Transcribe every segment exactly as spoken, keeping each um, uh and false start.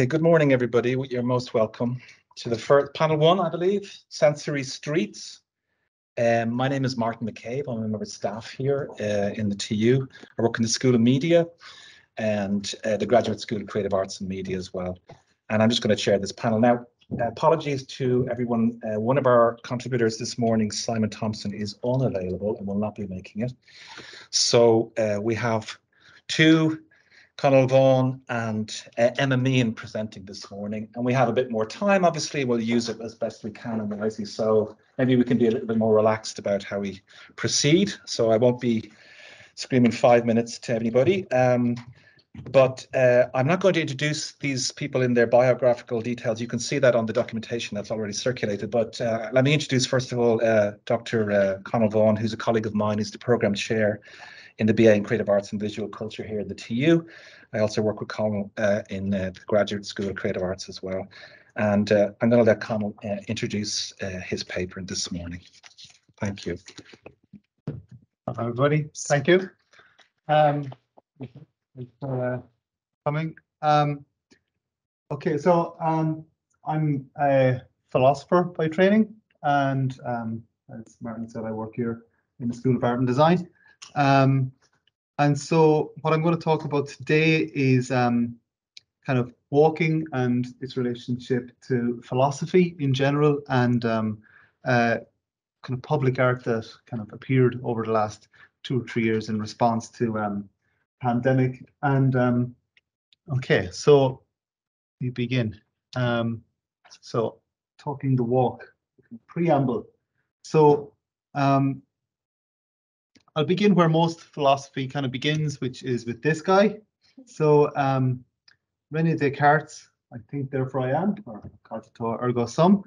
Okay, good morning, everybody. You're most welcome to the first panel one, I believe, Sensory Streets. Um, my name is Martin McCabe. I'm a member of staff here uh, in the T U. I work in the School of Media and uh, the Graduate School of Creative Arts and Media as well. And I'm just going to chair this panel now. Uh, apologies to everyone. Uh, one of our contributors this morning, Simon Thompson, is unavailable and will not be making it. So uh, we have two, Connell Vaughan and uh, Emma Meehan, presenting this morning. And we have a bit more time, obviously. We'll use it as best we can and wisely. So maybe we can be a little bit more relaxed about how we proceed. So I won't be screaming five minutes to anybody. Um, But uh, I'm not going to introduce these people in their biographical details. You can see that on the documentation that's already circulated. But uh, let me introduce, first of all, uh, Doctor Uh, Connell Vaughan, who's a colleague of mine, who's the Programme Chair in the B A in Creative Arts and Visual Culture here at the T U. I also work with Connell uh, in uh, the Graduate School of Creative Arts as well. And uh, I'm going to let Connell uh, introduce uh, his paper this morning. Thank you. Hello, everybody. Thank you. Um, Uh, coming. Um, okay, so um, I'm a philosopher by training, and um, as Martin said, I work here in the School of Art and Design. Um, and so what I'm going to talk about today is um, kind of walking and its relationship to philosophy in general, and um, uh, kind of public art that kind of appeared over the last two or three years in response to um, pandemic. And um okay, so we begin um so talking the walk preamble. So um I'll begin where most philosophy kind of begins, which is with this guy. So um René Descartes, I think therefore I am, or cogito ergo sum.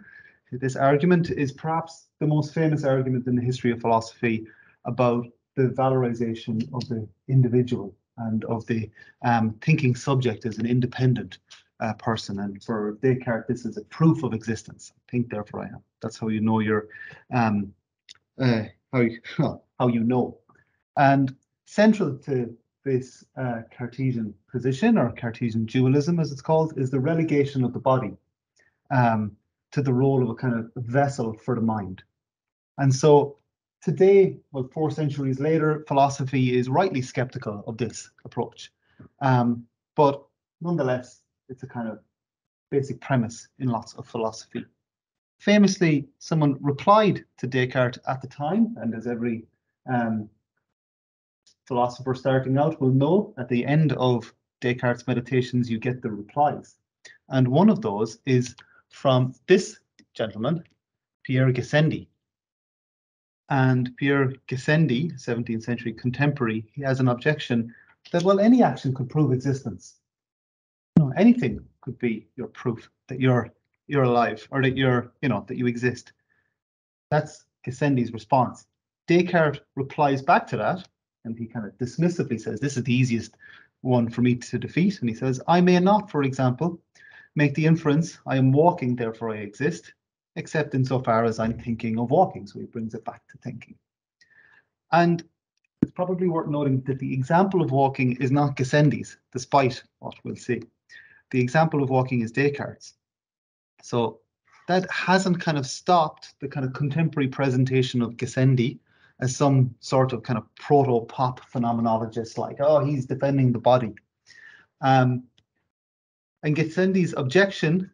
This argument is perhaps the most famous argument in the history of philosophy about the valorization of the individual and of the um, thinking subject as an independent uh, person. And for Descartes, this is a proof of existence. I think therefore I am. That's how you know your um, uh, how you how you know. And central to this uh, Cartesian position, or Cartesian dualism as it's called, is the relegation of the body um, to the role of a kind of vessel for the mind. And so today, well, four centuries later, philosophy is rightly skeptical of this approach. Um, but nonetheless, it's a kind of basic premise in lots of philosophy. Famously, someone replied to Descartes at the time, and as every um, philosopher starting out will know, at the end of Descartes' meditations, you get the replies. And one of those is from this gentleman, Pierre Gassendi. And Pierre Gassendi, seventeenth century contemporary, he has an objection that, well, any action could prove existence. No, anything could be your proof that you're you're alive, or that you're, you know, that you exist. That's Gassendi's response. Descartes replies back to that, and he kind of dismissively says, this is the easiest one for me to defeat. And he says, I may not, for example, make the inference, I am walking, therefore I exist, except insofar as I'm thinking of walking. So he brings it back to thinking. And it's probably worth noting that the example of walking is not Gassendi's, despite what we'll see. The example of walking is Descartes'. So that hasn't kind of stopped the kind of contemporary presentation of Gassendi as some sort of kind of proto-pop phenomenologist, like, oh, he's defending the body. Um, and Gassendi's objection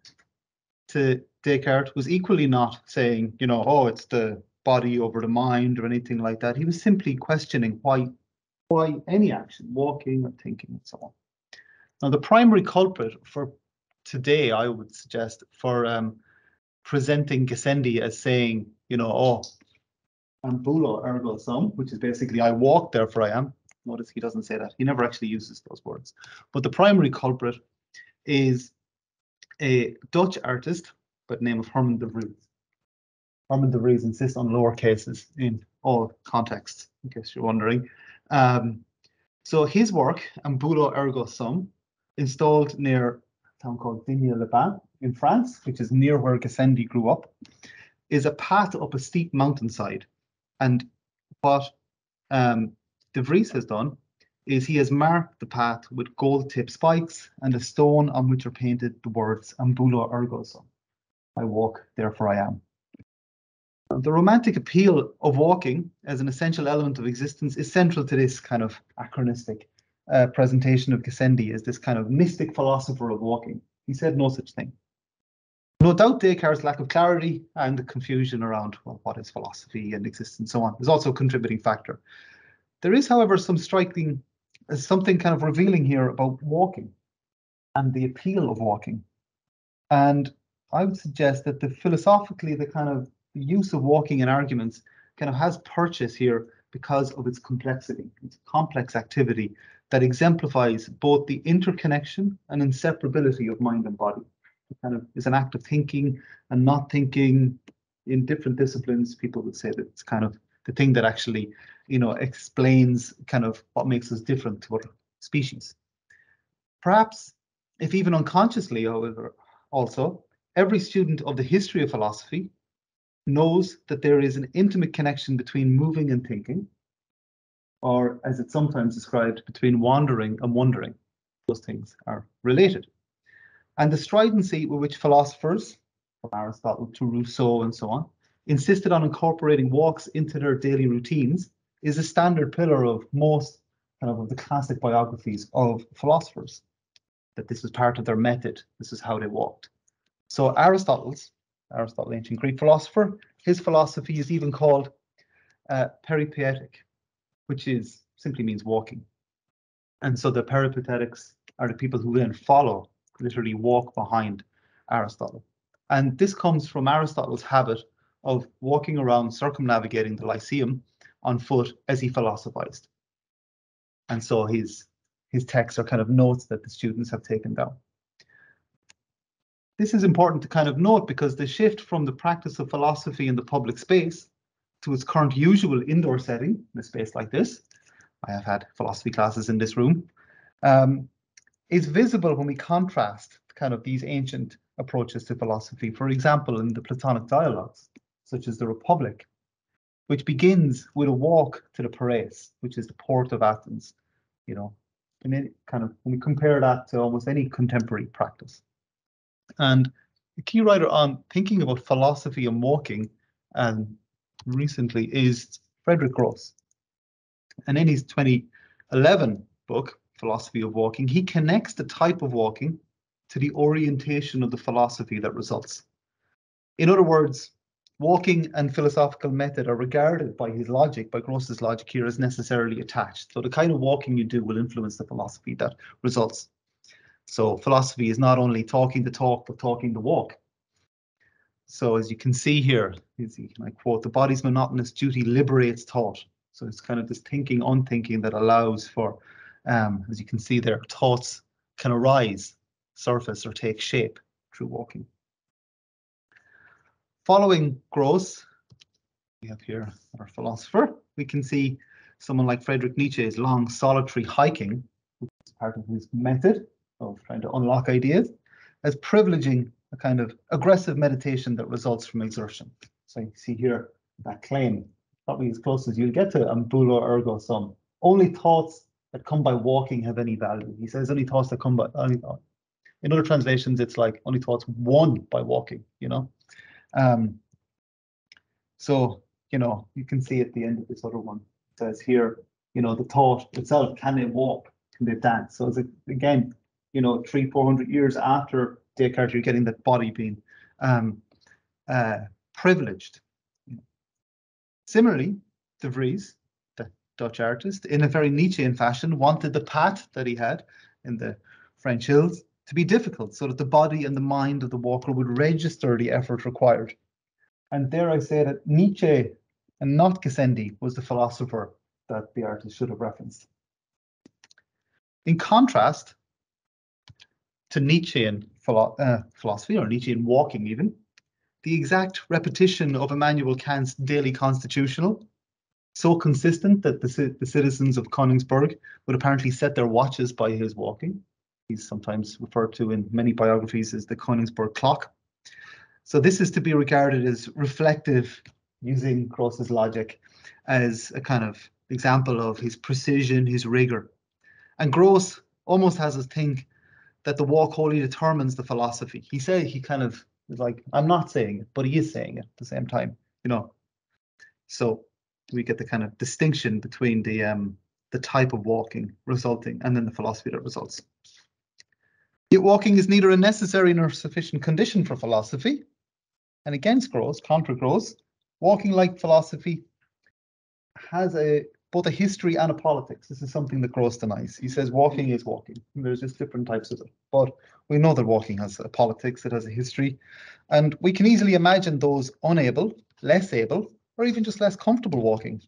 to Descartes was equally not saying, you know, oh, it's the body over the mind or anything like that. He was simply questioning why, why any action, walking or thinking and so on. Now, the primary culprit for today, I would suggest, for um, presenting Gassendi as saying, you know, oh, ambulo ergo sum, which is basically I walk, therefore I am. Notice he doesn't say that. He never actually uses those words. But the primary culprit is a Dutch artist by the name of Hermann de Vries. Hermann de Vries insists on lower cases in all contexts, in case you're wondering. Um, so his work, Ambulo Ergo Sum, installed near a town called Digne-les-Bains in France, which is near where Gassendi grew up, is a path up a steep mountainside. And what um, de Vries has done is he has marked the path with gold-tipped spikes and a stone on which are painted the words Ambula ergo sum, I walk, therefore I am. The romantic appeal of walking as an essential element of existence is central to this kind of anachronistic uh, presentation of Gassendi as this kind of mystic philosopher of walking. He said no such thing. No doubt Descartes' lack of clarity and the confusion around, well, what is philosophy and existence and so on is also a contributing factor. There is, however, some striking, something kind of revealing here about walking and the appeal of walking. And I would suggest that the philosophically, the kind of the use of walking in arguments kind of has purchase here because of its complexity, its complex activity that exemplifies both the interconnection and inseparability of mind and body. It kind of is an act of thinking and not thinking. In different disciplines, people would say that it's kind of the thing that actually, you know, explains kind of what makes us different to other species. Perhaps, if even unconsciously, however, also, every student of the history of philosophy knows that there is an intimate connection between moving and thinking, or as it's sometimes described, between wandering and wondering. Those things are related. And the stridency with which philosophers, from Aristotle to Rousseau and so on, insisted on incorporating walks into their daily routines is a standard pillar of most kind of, of the classic biographies of philosophers, that this was part of their method, this is how they walked. So Aristotle's, Aristotle, ancient Greek philosopher, his philosophy is even called uh, peripatetic, which is simply means walking. And so the peripatetics are the people who then follow, literally walk behind Aristotle. And this comes from Aristotle's habit of walking around circumnavigating the Lyceum on foot as he philosophized. And so his, his texts are kind of notes that the students have taken down. This is important to kind of note because the shift from the practice of philosophy in the public space to its current usual indoor setting, in a space like this, I have had philosophy classes in this room, um, is visible when we contrast kind of these ancient approaches to philosophy, for example, in the Platonic dialogues, such as the Republic, which begins with a walk to the Piraeus, which is the port of Athens, you know, and it kind of, when we compare that to almost any contemporary practice. And the key writer on thinking about philosophy and walking um, recently is Frederick Gross. And in his twenty eleven book, Philosophy of Walking, he connects the type of walking to the orientation of the philosophy that results. In other words, walking and philosophical method are regarded by his logic, by Gross's logic here, as necessarily attached. So the kind of walking you do will influence the philosophy that results. So philosophy is not only talking the talk, but talking the walk. So as you can see here, you see, and I quote, the body's monotonous duty liberates thought. So it's kind of this thinking, unthinking that allows for, um, as you can see there, thoughts can arise, surface or take shape through walking. Following Gross, we have here our philosopher, we can see someone like Friedrich Nietzsche's long solitary hiking, which is part of his method of trying to unlock ideas, as privileging a kind of aggressive meditation that results from exertion. So you see here that claim, probably as close as you'll get to ambula ergo sum. Only thoughts that come by walking have any value. He says only thoughts that come by, only, in other translations, it's like only thoughts won by walking, you know. Um, so, you know, you can see at the end of this other one, it says here, you know, the thought itself, can they walk, can they dance? So it's like, again, you know, three, four hundred years after Descartes, you're getting that body being um, uh, privileged. Similarly, de Vries, the Dutch artist, in a very Nietzschean fashion, wanted the path that he had in the French hills to be difficult so that the body and the mind of the walker would register the effort required. And dare I say that Nietzsche and not Gassendi was the philosopher that the artist should have referenced. In contrast to Nietzschean philo uh, philosophy, or Nietzschean walking even, the exact repetition of Immanuel Kant's daily constitutional, so consistent that the, the citizens of Konigsberg would apparently set their watches by his walking. He's sometimes referred to in many biographies as the Konigsberg clock. So this is to be regarded as reflective, using Gross's logic, as a kind of example of his precision, his rigor. And Gross almost has us think that the walk wholly determines the philosophy. He say he kind of is like, I'm not saying it, but he is saying it at the same time, you know. So we get the kind of distinction between the um, the type of walking resulting and then the philosophy that results. Yet walking is neither a necessary nor sufficient condition for philosophy. And against Gross, contra Gross, walking like philosophy has a both a history and a politics. This is something that Gross denies. He says walking is walking. There's just different types of it. But we know that walking has a politics, it has a history. And we can easily imagine those unable, less able, or even just less comfortable walking.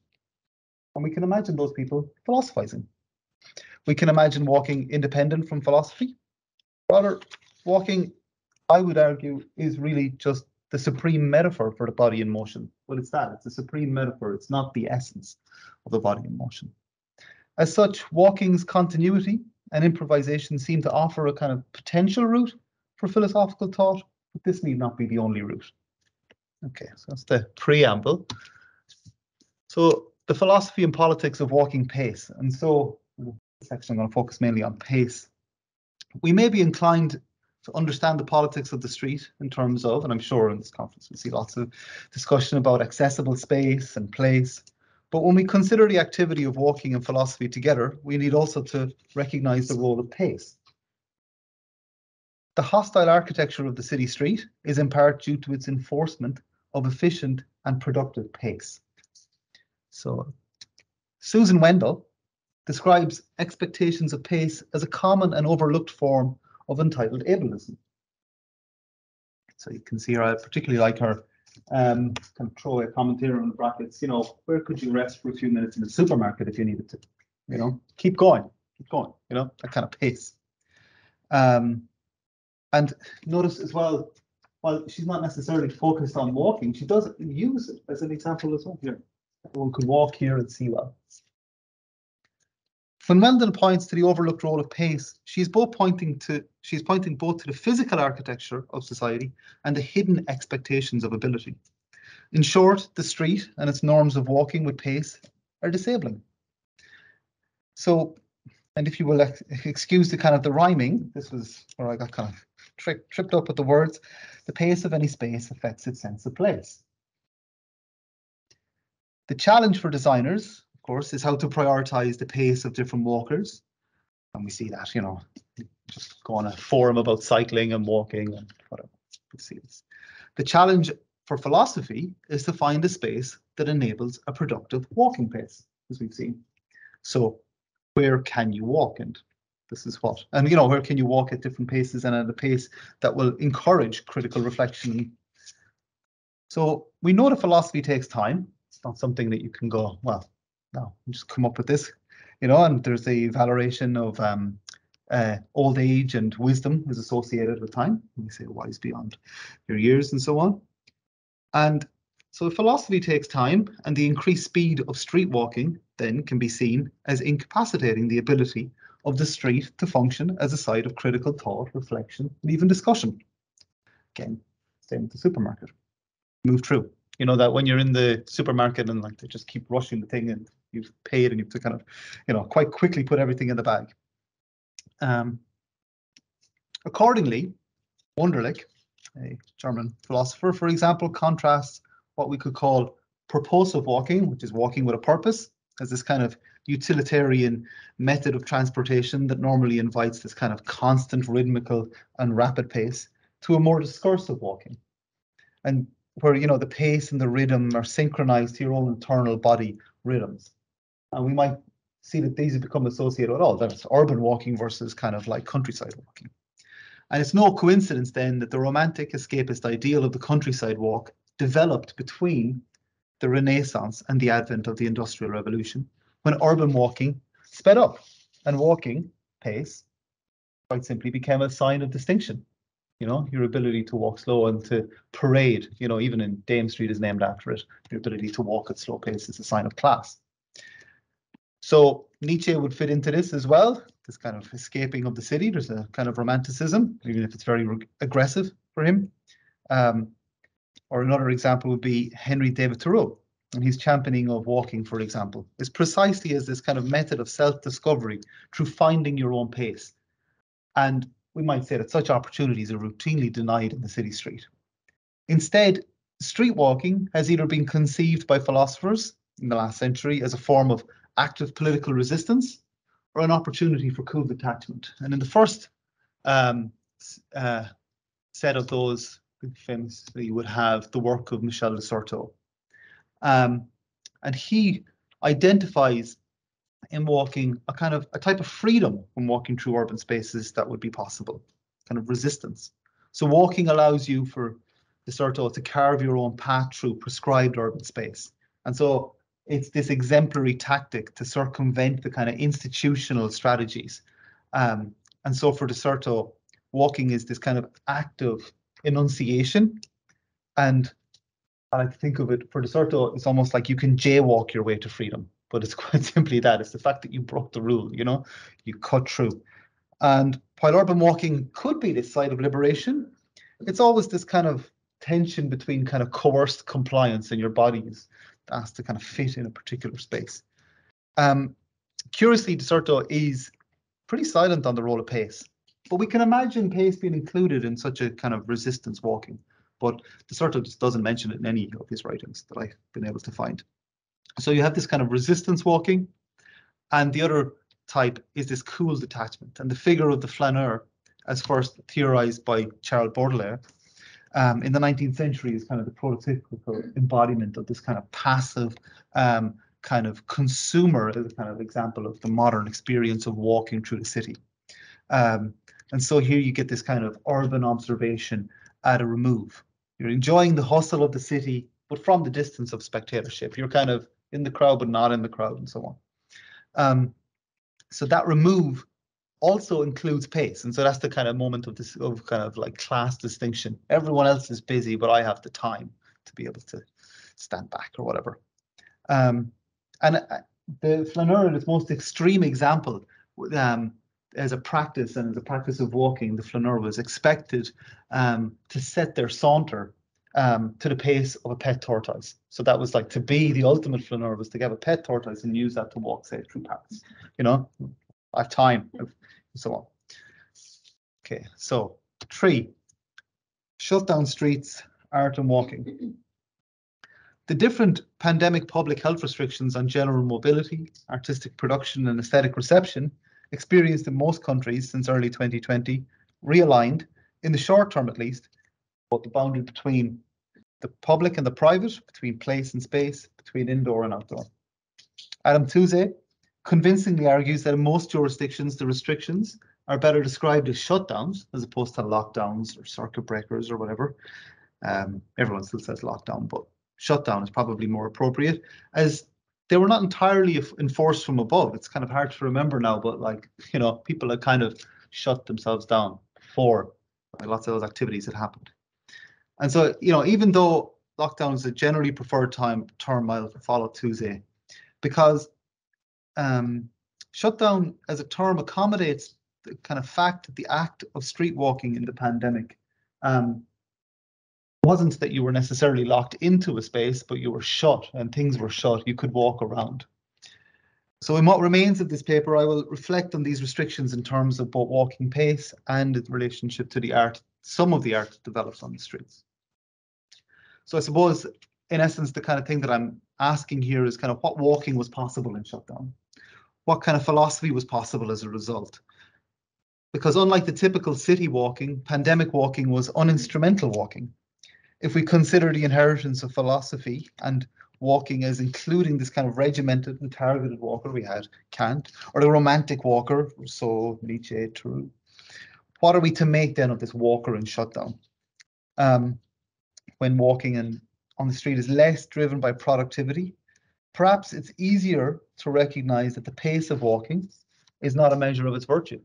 And we can imagine those people philosophizing. We can imagine walking independent from philosophy. Rather, walking, I would argue, is really just the supreme metaphor for the body in motion. Well, it's that, it's a supreme metaphor. It's not the essence of the body in motion. As such, walking's continuity and improvisation seem to offer a kind of potential route for philosophical thought, but this need not be the only route. Okay, so that's the preamble. So the philosophy and politics of walking pace. And so in this section, I'm going to focus mainly on pace. We may be inclined to understand the politics of the street in terms of, and I'm sure in this conference we'll see lots of discussion about accessible space and place. But when we consider the activity of walking and philosophy together, we need also to recognize the role of pace. The hostile architecture of the city street is in part due to its enforcement of efficient and productive pace. So Susan Wendell describes expectations of pace as a common and overlooked form of entitled ableism. So you can see her, I particularly like her, um, kind of throw a comment here in the brackets, you know, where could you rest for a few minutes in the supermarket if you needed to, you know, keep going, keep going, you know, that kind of pace. Um, and notice as well, while she's not necessarily focused on walking, she does use it as an example as well here. Everyone could walk here and see well. When Wendell points to the overlooked role of pace, she's both pointing to she's pointing both to the physical architecture of society and the hidden expectations of ability. In short, the street and its norms of walking with pace are disabling. So, and if you will ex excuse the kind of the rhyming, this was where I got kind of tri tripped up with the words. The pace of any space affects its sense of place. The challenge for designers, course, is how to prioritize the pace of different walkers. And we see that, you know, just go on a forum about cycling and walking and whatever. We see this. The challenge for philosophy is to find a space that enables a productive walking pace, as we've seen. So where can you walk? And this is what, and you know, where can you walk at different paces and at a pace that will encourage critical reflection? So we know that philosophy takes time. It's not something that you can go, well, no, just come up with this, you know, and there's a valoration of um, uh, old age and wisdom is associated with time. We say wise beyond your years and so on. And so philosophy takes time, and the increased speed of street walking then can be seen as incapacitating the ability of the street to function as a site of critical thought, reflection, and even discussion. Again, same with the supermarket. Move through. You know, that when you're in the supermarket and like they just keep rushing the thing and you've paid and you have to kind of, you know, quite quickly put everything in the bag. Um, accordingly, Wunderlich, a German philosopher, for example, contrasts what we could call purposive walking, which is walking with a purpose, as this kind of utilitarian method of transportation that normally invites this kind of constant rhythmical and rapid pace, to a more discursive walking. And where, you know, the pace and the rhythm are synchronized to your own internal body rhythms. And we might see that these have become associated at all. That's urban walking versus kind of like countryside walking. And it's no coincidence then that the romantic escapist ideal of the countryside walk developed between the Renaissance and the advent of the Industrial Revolution, when urban walking sped up and walking pace quite simply became a sign of distinction. You know, your ability to walk slow and to parade, you know, even in Dame Street is named after it. Your ability to walk at slow pace is a sign of class. So Nietzsche would fit into this as well. This kind of escaping of the city. There's a kind of romanticism, even if it's very aggressive for him. Um, or another example would be Henry David Thoreau, and his championing of walking, for example, is precisely as this kind of method of self-discovery through finding your own pace. And we might say that such opportunities are routinely denied in the city street. Instead, street walking has either been conceived by philosophers in the last century as a form of active political resistance or an opportunity for cool detachment. And in the first um, uh, set of those, famously, you would have the work of Michel de Certeau. Um, and he identifies in walking a kind of a type of freedom when walking through urban spaces that would be possible, kind of resistance. So walking allows you, for de Certeau, to carve your own path through prescribed urban space. And so it's this exemplary tactic to circumvent the kind of institutional strategies. Um, and so for de Certeau, walking is this kind of active enunciation. And I like to think of it, for de Certeau, it's almost like you can jaywalk your way to freedom, but it's quite simply that. It's the fact that you broke the rule, you know, you cut through. And while urban walking could be this side of liberation, it's always this kind of tension between kind of coerced compliance and your bodies asked to kind of fit in a particular space. Um, curiously, de Certeau is pretty silent on the role of pace, but we can imagine pace being included in such a kind of resistance walking. But de Certeau just doesn't mention it in any of his writings that I've been able to find. So you have this kind of resistance walking, and the other type is this cool detachment. And the figure of the flaneur, as first theorized by Charles Baudelaire, Um, in the nineteenth century is kind of the prototypical embodiment of this kind of passive um, kind of consumer as a kind of example of the modern experience of walking through the city. Um, and so here you get this kind of urban observation at a remove. You're enjoying the hustle of the city, but from the distance of spectatorship. You're kind of in the crowd, but not in the crowd, and so on. Um, so that remove also includes pace, and so that's the kind of moment of this of kind of like class distinction. Everyone else is busy, but I have the time to be able to stand back or whatever. Um, and the flaneur, in its most extreme example, um, as a practice and as a practice of walking, the flaneur was expected um, to set their saunter um, to the pace of a pet tortoise. So that was like to be the ultimate flaneur was to have a pet tortoise and use that to walk, say, through paths, you know. I have time, and so on. Okay, so three, shut down streets, art and walking. The different pandemic public health restrictions on general mobility, artistic production and aesthetic reception experienced in most countries since early twenty twenty realigned, in the short term at least, what the boundary between the public and the private, between place and space, between indoor and outdoor. Adam Tusey convincingly argues that in most jurisdictions, the restrictions are better described as shutdowns as opposed to lockdowns or circuit breakers or whatever. Um, everyone still says lockdown, but shutdown is probably more appropriate, as they were not entirely enforced from above. It's kind of hard to remember now, but like, you know, people had kind of shut themselves down before lots of those activities had happened. And so, you know, even though lockdown is a generally preferred time term, I'll follow Tuesday, because Um, shutdown as a term accommodates the kind of fact that the act of street walking in the pandemic um, wasn't that you were necessarily locked into a space, but you were shut and things were shut. You could walk around. So in what remains of this paper, I will reflect on these restrictions in terms of both walking pace and its relationship to the art, some of the art that develops on the streets. So I suppose, in essence, the kind of thing that I'm asking here is kind of what walking was possible in shutdown. What kind of philosophy was possible as a result? Because unlike the typical city walking, pandemic walking was uninstrumental walking. If we consider the inheritance of philosophy and walking as including this kind of regimented and targeted walker we had, Kant, or the romantic walker, Rousseau, Nietzsche, Thoreau, what are we to make then of this walker in shutdown? Um, when walking and on the street is less driven by productivity, perhaps it's easier to recognize that the pace of walking is not a measure of its virtue.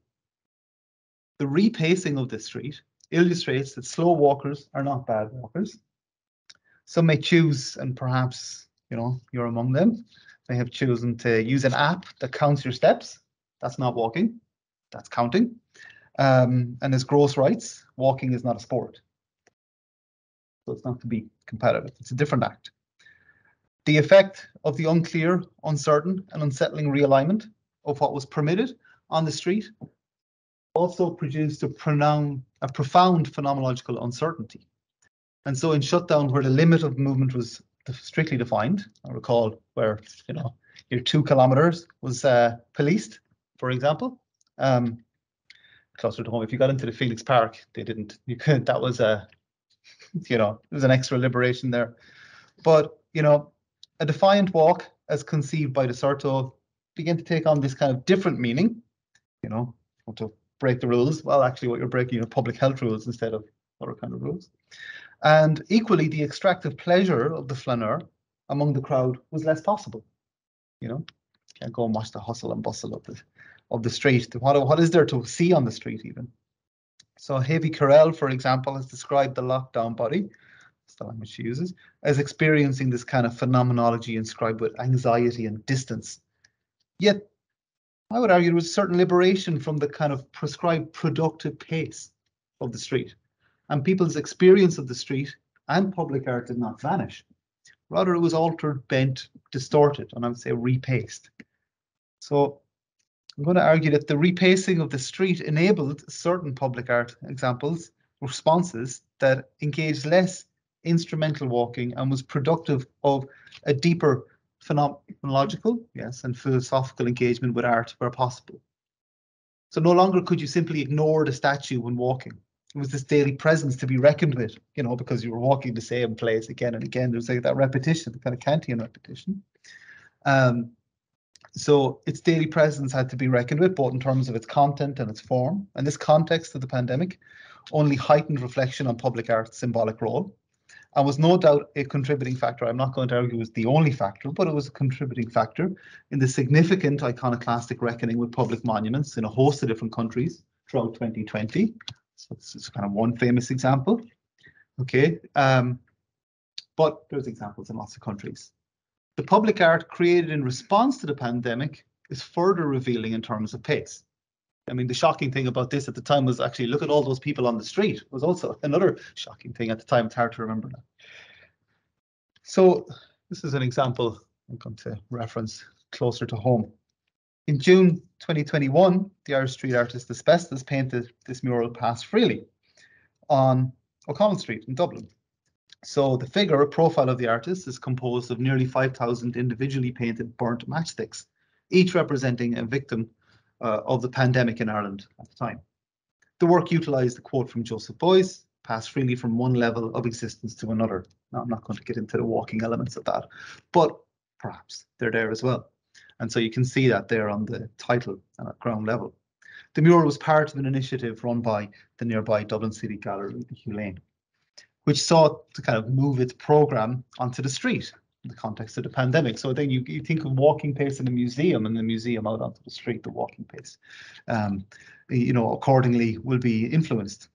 The repacing of the street illustrates that slow walkers are not bad walkers. Some may choose, and perhaps, you know, you're among them, they have chosen to use an app that counts your steps. That's not walking, that's counting. Um, and as Gross writes, walking is not a sport. So it's not to be competitive. It's a different act. the effect of the unclear, uncertain, and unsettling realignment of what was permitted on the street also produced a, pronoun, a profound phenomenological uncertainty. And so in Shutdown, where the limit of movement was strictly defined, I recall where, you know, your two kilometers was uh, policed, for example. Um, closer to home, if you got into the Felix Park, they didn't, you could, that was a, you know, it was an extra liberation there. But, you know, a defiant walk as conceived by de Certeau began to take on this kind of different meaning, you know, to break the rules. Well, actually what you're breaking are public health rules instead of other kind of rules. And equally, the extractive pleasure of the flaneur among the crowd was less possible. You know, can't go and watch the hustle and bustle of the, of the street. What, what is there to see on the street even? So Hevie Carell, for example, has described the lockdown body, that's the language she uses, as experiencing this kind of phenomenology inscribed with anxiety and distance. Yet, I would argue there was a certain liberation from the kind of prescribed productive pace of the street. And people's experience of the street and public art did not vanish. Rather, it was altered, bent, distorted, and I would say repaced. So I'm going to argue that the repacing of the street enabled certain public art examples, responses that engaged less instrumental walking and was productive of a deeper phenomenological, yes, and philosophical engagement with art where possible. So no longer could you simply ignore the statue when walking. It was this daily presence to be reckoned with, you know, because you were walking the same place again and again. There's like that repetition, the kind of Kantian repetition. Um, so its daily presence had to be reckoned with, both in terms of its content and its form. And this context of the pandemic only heightened reflection on public art's symbolic role, and was no doubt a contributing factor. I'm not going to argue it was the only factor, but it was a contributing factor in the significant iconoclastic reckoning with public monuments in a host of different countries throughout twenty twenty. So this is kind of one famous example. Okay, um, but there's examples in lots of countries. The public art created in response to the pandemic is further revealing in terms of pace. I mean, the shocking thing about this at the time was actually, look at all those people on the street, was also another shocking thing at the time. It's hard to remember now. So this is an example I'm going to reference closer to home. In June twenty twenty-one, the Irish street artist Asbestos painted this mural "Pass Freely" on O'Connell Street in Dublin. So the figure, a profile of the artist, is composed of nearly five thousand individually painted burnt matchsticks, each representing a victim uh, of the pandemic in Ireland at the time. The work utilised a quote from Joseph Beuys, "Pass freely from one level of existence to another." Now, I'm not going to get into the walking elements of that, but perhaps they're there as well. And so you can see that there on the title and at ground level. The mural was part of an initiative run by the nearby Dublin City Gallery the Hugh Lane, which sought to kind of move its programme onto the street in the context of the pandemic. So then you, you think of walking pace in the museum and the museum out onto the street, the walking pace, um, you know, accordingly will be influenced.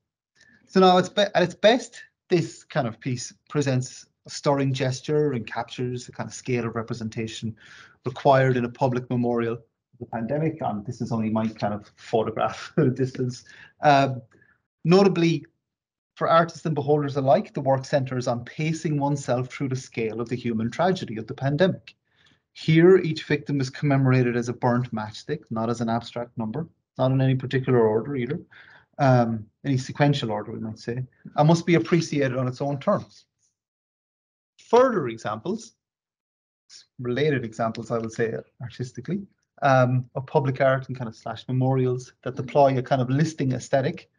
So now it's at its best, this kind of piece presents a stirring gesture and captures the kind of scale of representation required in a public memorial of the pandemic. And this is only my kind of photograph at a distance. Um, notably, for artists and beholders alike, the work centres on pacing oneself through the scale of the human tragedy of the pandemic. Here, each victim is commemorated as a burnt matchstick, not as an abstract number, not in any particular order either, um, any sequential order, we might say, and must be appreciated on its own terms. Further examples, related examples, I would say, artistically, um, of public art and kind of slash memorials that deploy a kind of listing aesthetic,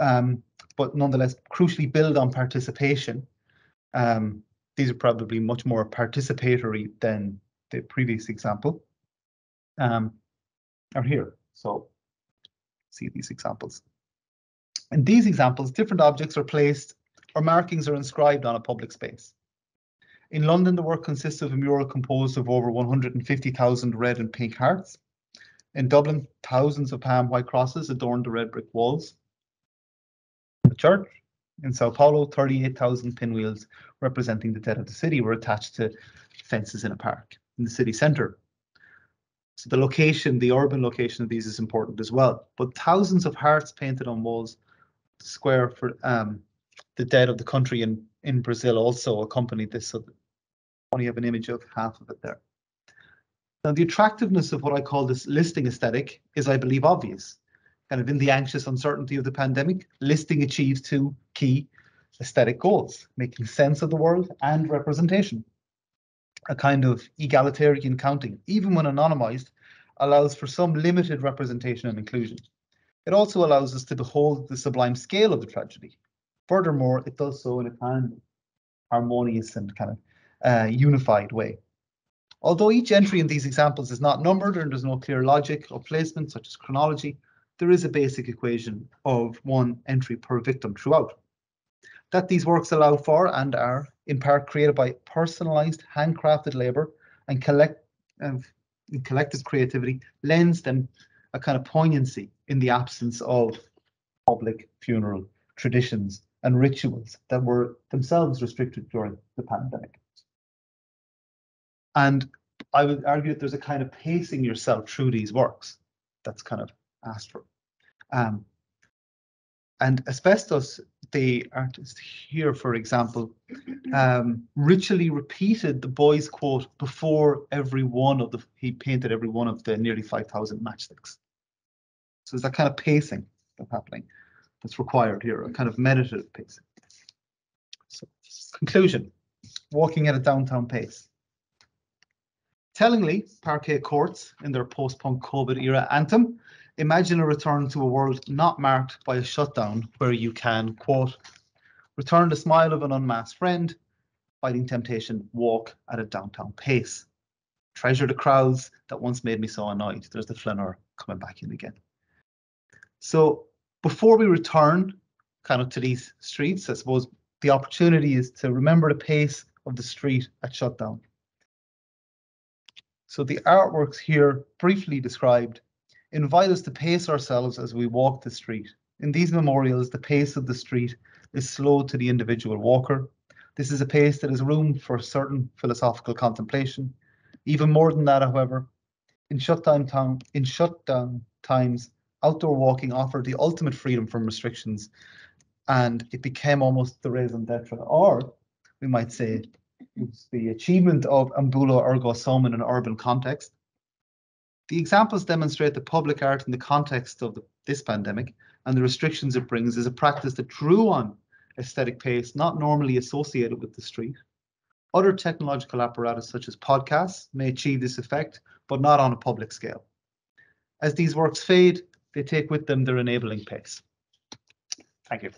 um, but nonetheless crucially build on participation. Um, these are probably much more participatory than the previous example, um, are here. So see these examples. In these examples, different objects are placed or markings are inscribed on a public space. In London, the work consists of a mural composed of over one hundred fifty thousand red and pink hearts. In Dublin, thousands of palm white crosses adorned the red brick walls of the church. In Sao Paulo, thirty-eight thousand pinwheels representing the dead of the city were attached to fences in a park in the city centre. So the location, the urban location of these is important as well. But thousands of hearts painted on walls square for um, the dead of the country in, in Brazil also accompanied this. So only have an image of half of it there. Now, the attractiveness of what I call this listing aesthetic is, I believe, obvious. Kind of in the anxious uncertainty of the pandemic, listing achieves two key aesthetic goals: making sense of the world and representation. A kind of egalitarian counting, even when anonymized, allows for some limited representation and inclusion. It also allows us to behold the sublime scale of the tragedy. Furthermore, it does so in a kind of harmonious and kind of uh, unified way. Although each entry in these examples is not numbered and there's no clear logic or placement, such as chronology, there is a basic equation of one entry per victim throughout. That these works allow for and are, in part, created by personalized, handcrafted labor and collect, uh, collective creativity, lends them a kind of poignancy in the absence of public funeral traditions and rituals that were themselves restricted during the pandemic. And I would argue that there's a kind of pacing yourself through these works that's kind of asked for. Um, and Asbestos, the artist here, for example, um, ritually repeated the Beuys quote before every one of the, he painted every one of the nearly five thousand matchsticks. So there's that kind of pacing that's happening, that's required here, a kind of meditative pacing. So, conclusion, walking at a downtown pace. Tellingly, parquet courts, in their post-punk COVID era anthem, imagine a return to a world not marked by a shutdown where you can, quote, return the smile of an unmasked friend, fighting temptation, walk at a downtown pace. Treasure the crowds that once made me so annoyed. There's the flaneur coming back in again. So before we return kind of to these streets, I suppose the opportunity is to remember the pace of the street at shutdown. So the artworks here briefly described invite us to pace ourselves as we walk the street. In these memorials, the pace of the street is slow to the individual walker. This is a pace that has room for certain philosophical contemplation. Even more than that, however, in shutdown, town, in shutdown times, outdoor walking offered the ultimate freedom from restrictions, and it became almost the raison d'etre, or we might say, it's the achievement of ambulo ergo sum in an urban context. The examples demonstrate that public art in the context of the, this pandemic and the restrictions it brings is a practice that drew on aesthetic pace not normally associated with the street. Other technological apparatus such as podcasts may achieve this effect, but not on a public scale. As these works fade, they take with them their enabling pace. Thank you.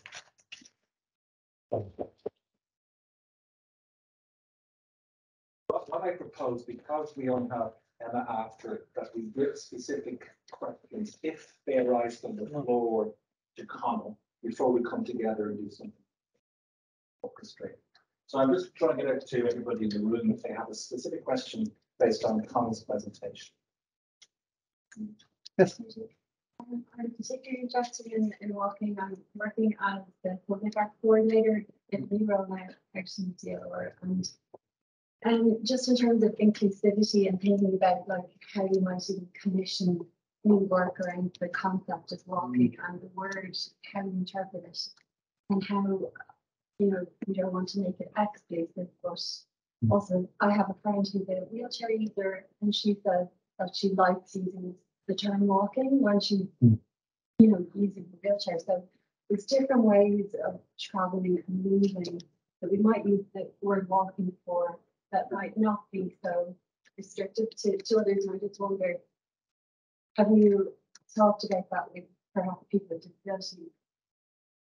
What I propose, because we don't have Emma after, that we give specific questions, if they arise from the floor, to Connell before we come together and do something orchestrated. So I'm just trying to get out to everybody in the room if they have a specific question based on Connell's presentation. Yes. Um, I'm particularly interested in, in working on working as the public art coordinator in Leroy Action D L R, and Um, just in terms of inclusivity and thinking about like how you might even commission new work around the concept of walking and the word, how you interpret it, and how, you know, you don't want to make it exclusive, but also I have a friend who's a wheelchair user, and she says that she likes using the term walking when she's, mm. you know, using the wheelchair. So there's different ways of traveling and moving that we might use the word walking for, that might not be so restrictive to, to others. And I just wonder, have you talked about that with perhaps people with disabilities?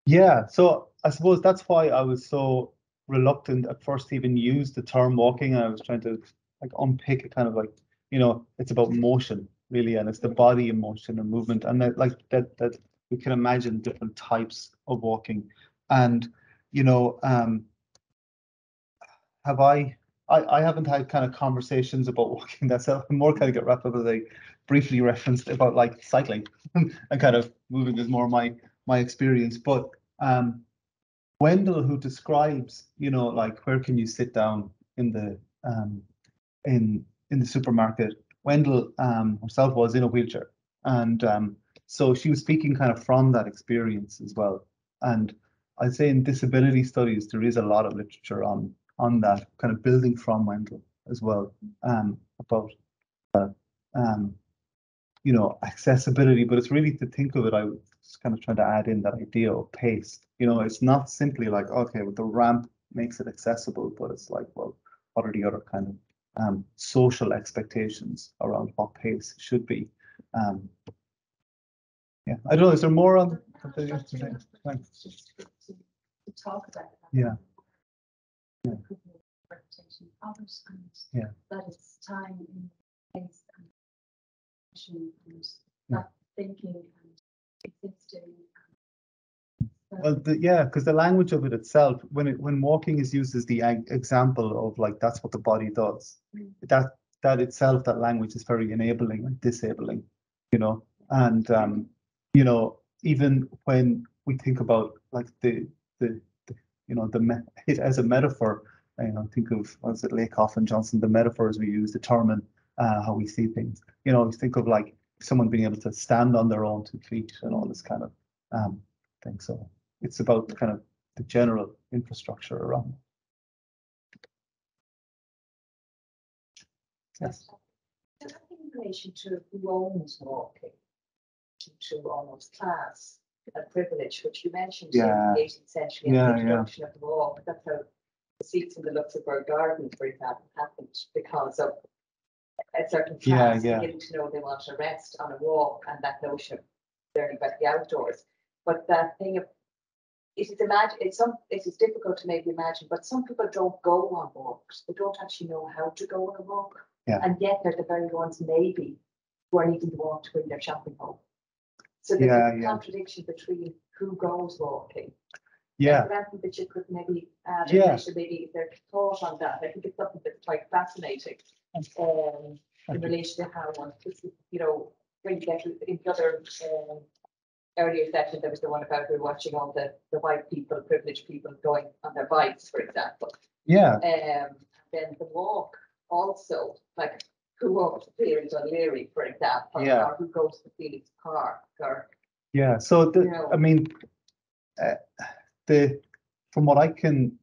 Yeah, so I suppose that's why I was so reluctant at first to even use the term walking. I was trying to like unpick it, kind of like, you know, it's about motion really, and it's the body in motion and movement, and that like that that we can imagine different types of walking. And you know, um, have I? I, I haven't had kind of conversations about walking. That's how I'm more kind of get wrapped up as I briefly referenced about like cycling and kind of moving is more my my experience. But um, Wendell, who describes, you know, like where can you sit down in the um, in in the supermarket? Wendell um, herself was in a wheelchair, and um, so she was speaking kind of from that experience as well. And I'd say in disability studies there is a lot of literature on on that, kind of building from Wendell as well, um, about uh, um, you know, accessibility. But it's really, to think of it, I was kind of trying to add in that idea of pace. You know, it's not simply like, okay, well, the ramp makes it accessible, but it's like, well, what are the other kind of um, social expectations around what pace should be? Um, yeah, I don't know. Is there more on the yesterday? Thanks. Talk about that. Yeah. Yeah. Representation of others, and yeah, that it's time in place and action and yeah, that thinking and existing. And well, the, yeah, because the language of it itself, when it when walking is used as the example of like that's what the body does, mm. that that itself, that language is very enabling and disabling, you know, and um, you know, even when we think about like the The, the, you know, the it as a metaphor, you know, think of, was it Lakoff and Johnson, the metaphors we use determine uh, how we see things. You know, think of like someone being able to stand on their own two feet and all this kind of um, thing. So it's about the kind of the general infrastructure around. Yes. In relation to Rome's walking, to almost class and privilege, which you mentioned, yeah, in the eighteenth century, yeah, and the introduction, yeah, of the wall. That's how the seats in the Luxembourg Garden, for example, happened because of a certain class, yeah, yeah, beginning to know they want to rest on a walk, and that notion of learning about the outdoors. But that thing of it is imagine it's some it is difficult to maybe imagine, but some people don't go on walks. They don't actually know how to go on a walk. Yeah. And yet they're the very ones maybe who are needing to walk to bring their shopping home. So there's, yeah, a contradiction, yeah, between who goes walking. Yeah. And something that you could maybe add, yeah, maybe their thought on that. I think it's something that's quite fascinating, um, in relation to how one, you know, when you get in the other um, earlier session, there was the one about we were watching all the, the white people, privileged people going on their bikes, for example. Yeah. Um, then the walk also, like, who walked to Piers O'Leary, for example, yeah, or who goes to Phoenix Park, or yeah. So the, you know, I mean, uh, the from what I can,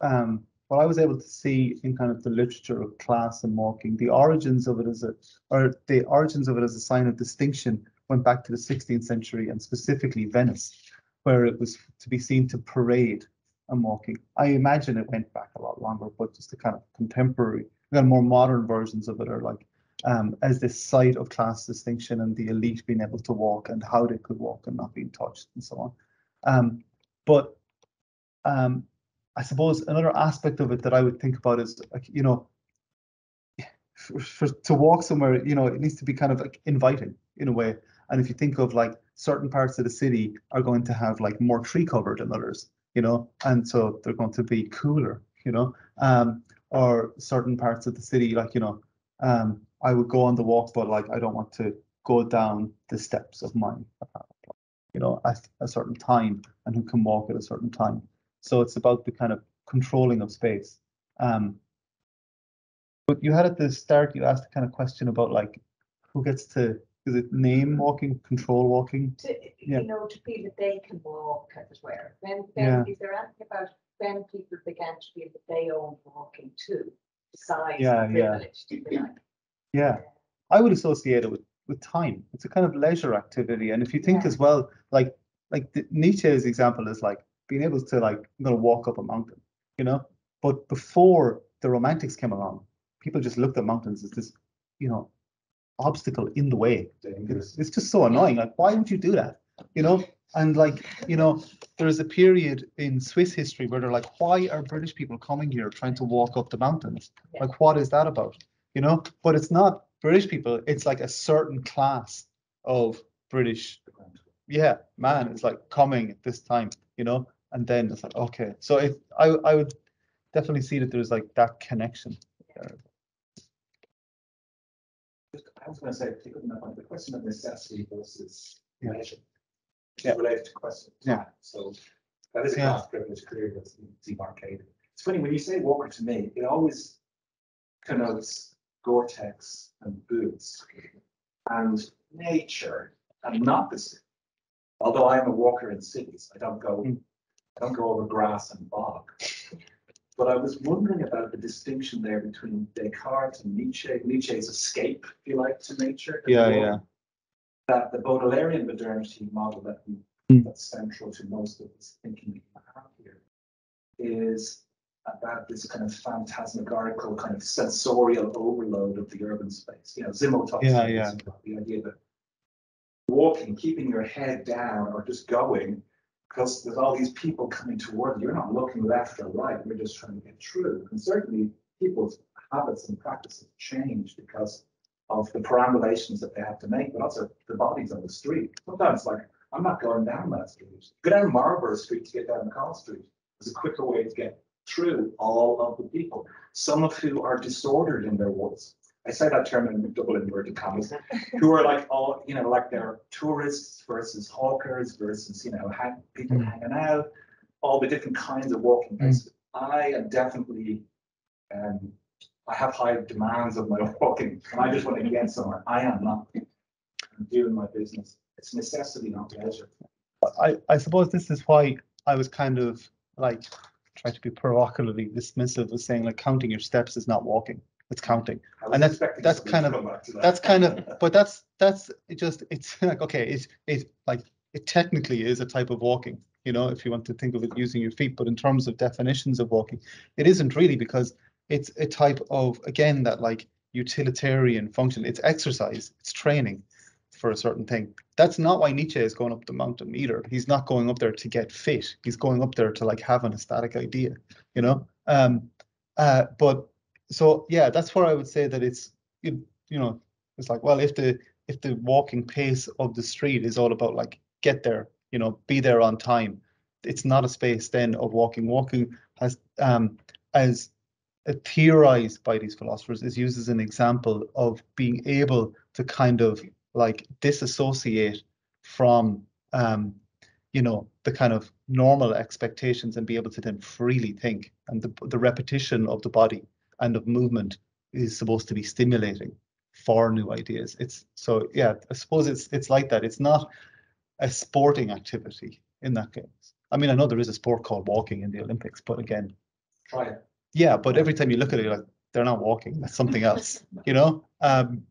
um, what I was able to see in kind of the literature of class and walking, the origins of it as a, or the origins of it as a sign of distinction went back to the sixteenth century, and specifically Venice, where it was to be seen to parade and walking. I imagine it went back a lot longer, but just the kind of contemporary, the more modern versions of it are like um, as this site of class distinction and the elite being able to walk and how they could walk and not being touched and so on. Um, but um, I suppose another aspect of it that I would think about is, like, you know, for, for, to walk somewhere, you know, it needs to be kind of like inviting in a way. And if you think of like certain parts of the city are going to have like more tree cover than others, you know, and so they're going to be cooler, you know. Um, or certain parts of the city, like, you know, um, I would go on the walk, but like, I don't want to go down the steps of my, you know, at a certain time, and who can walk at a certain time. So it's about the kind of controlling of space. Um, but you had at the start, you asked a kind of question about like, who gets to, is it name walking, control walking? To, yeah. You know, to feel that they can walk, as it were. When, when, yeah. Is there anything about when people began to feel that they owned walking too, besides, yeah, privilege, yeah, to be like? Yeah, I would associate it with, with time. It's a kind of leisure activity. And if you think, yeah, as well, like like the, Nietzsche's example is like being able to like, I'm going to walk up a mountain, you know? But before the Romantics came along, people just looked at mountains as this, you know, obstacle in the way. It's, it's just so annoying. Like, why would you do that? You know? And like, you know, there is a period in Swiss history where they're like, why are British people coming here trying to walk up the mountains? Like, what is that about? You know, but it's not British people. It's like a certain class of British, yeah, man, it's like coming at this time, you know, and then it's like, OK, so if I, I would definitely see that there's like that connection there. I was going to say, picking up on the question of necessity versus measure. Yeah. Related to questions. Yeah. So that is a class, yeah, privilege career that's demarcated. It's funny, when you say walker to me, it always connotes Gore-Tex and boots and nature and not the city. Although I am a walker in cities, I don't go, mm. I don't go over grass and bog. But I was wondering about the distinction there between Descartes and Nietzsche. Nietzsche's escape, if you like, to nature. Yeah, world, yeah. That the Baudelairean modernity model that we, mm. that's central to most of this thinking we have here is about this kind of phantasmagorical, kind of sensorial overload of the urban space. You know, Zimmel talks yeah, about yeah. the idea that walking, keeping your head down, or just going, because there's all these people coming toward you. You're not looking left or right. You're just trying to get through. And certainly people's habits and practices change because of the perambulations that they have to make, but also the bodies on the street. Sometimes, like, I'm not going down that street. Go down Marlborough Street to get down O'Connell Street. There's a quicker way to get through all of the people, some of who are disordered in their wards. I say that term in double inverted commas, who are like all, you know, like they're tourists versus hawkers versus, you know, hang, people mm. hanging out, all the different kinds of walking places. Mm. I am definitely, um, I have high demands of my walking, and I just want to get somewhere. I am not. I'm doing my business. It's necessity, not pleasure. I, I suppose this is why I was kind of like trying to be provocatively dismissive of saying like counting your steps is not walking. It's counting, and that's that's kind of that. that's kind of, but that's that's it just it's like okay, it's it like it technically is a type of walking, you know, if you want to think of it using your feet. But in terms of definitions of walking, it isn't really, because it's a type of, again, that like utilitarian function. It's exercise, it's training for a certain thing. That's not why Nietzsche is going up the mountain either. He's not going up there to get fit. He's going up there to like have an aesthetic idea, you know. Um, uh, but. So yeah, that's where I would say that it's it, you know, it's like, well, if the if the walking pace of the street is all about like get there, you know, be there on time, it's not a space then of walking. Walking has um as theorized by these philosophers is used as an example of being able to kind of like disassociate from um you know, the kind of normal expectations and be able to then freely think, and the the repetition of the body and of movement is supposed to be stimulating for new ideas. It's so yeah, I suppose it's it's like that. It's not a sporting activity in that case. I mean, I know there is a sport called walking in the Olympics, but again, try it. Yeah, but every time you look at it, you're like, they're not walking. That's something else, you know. Um,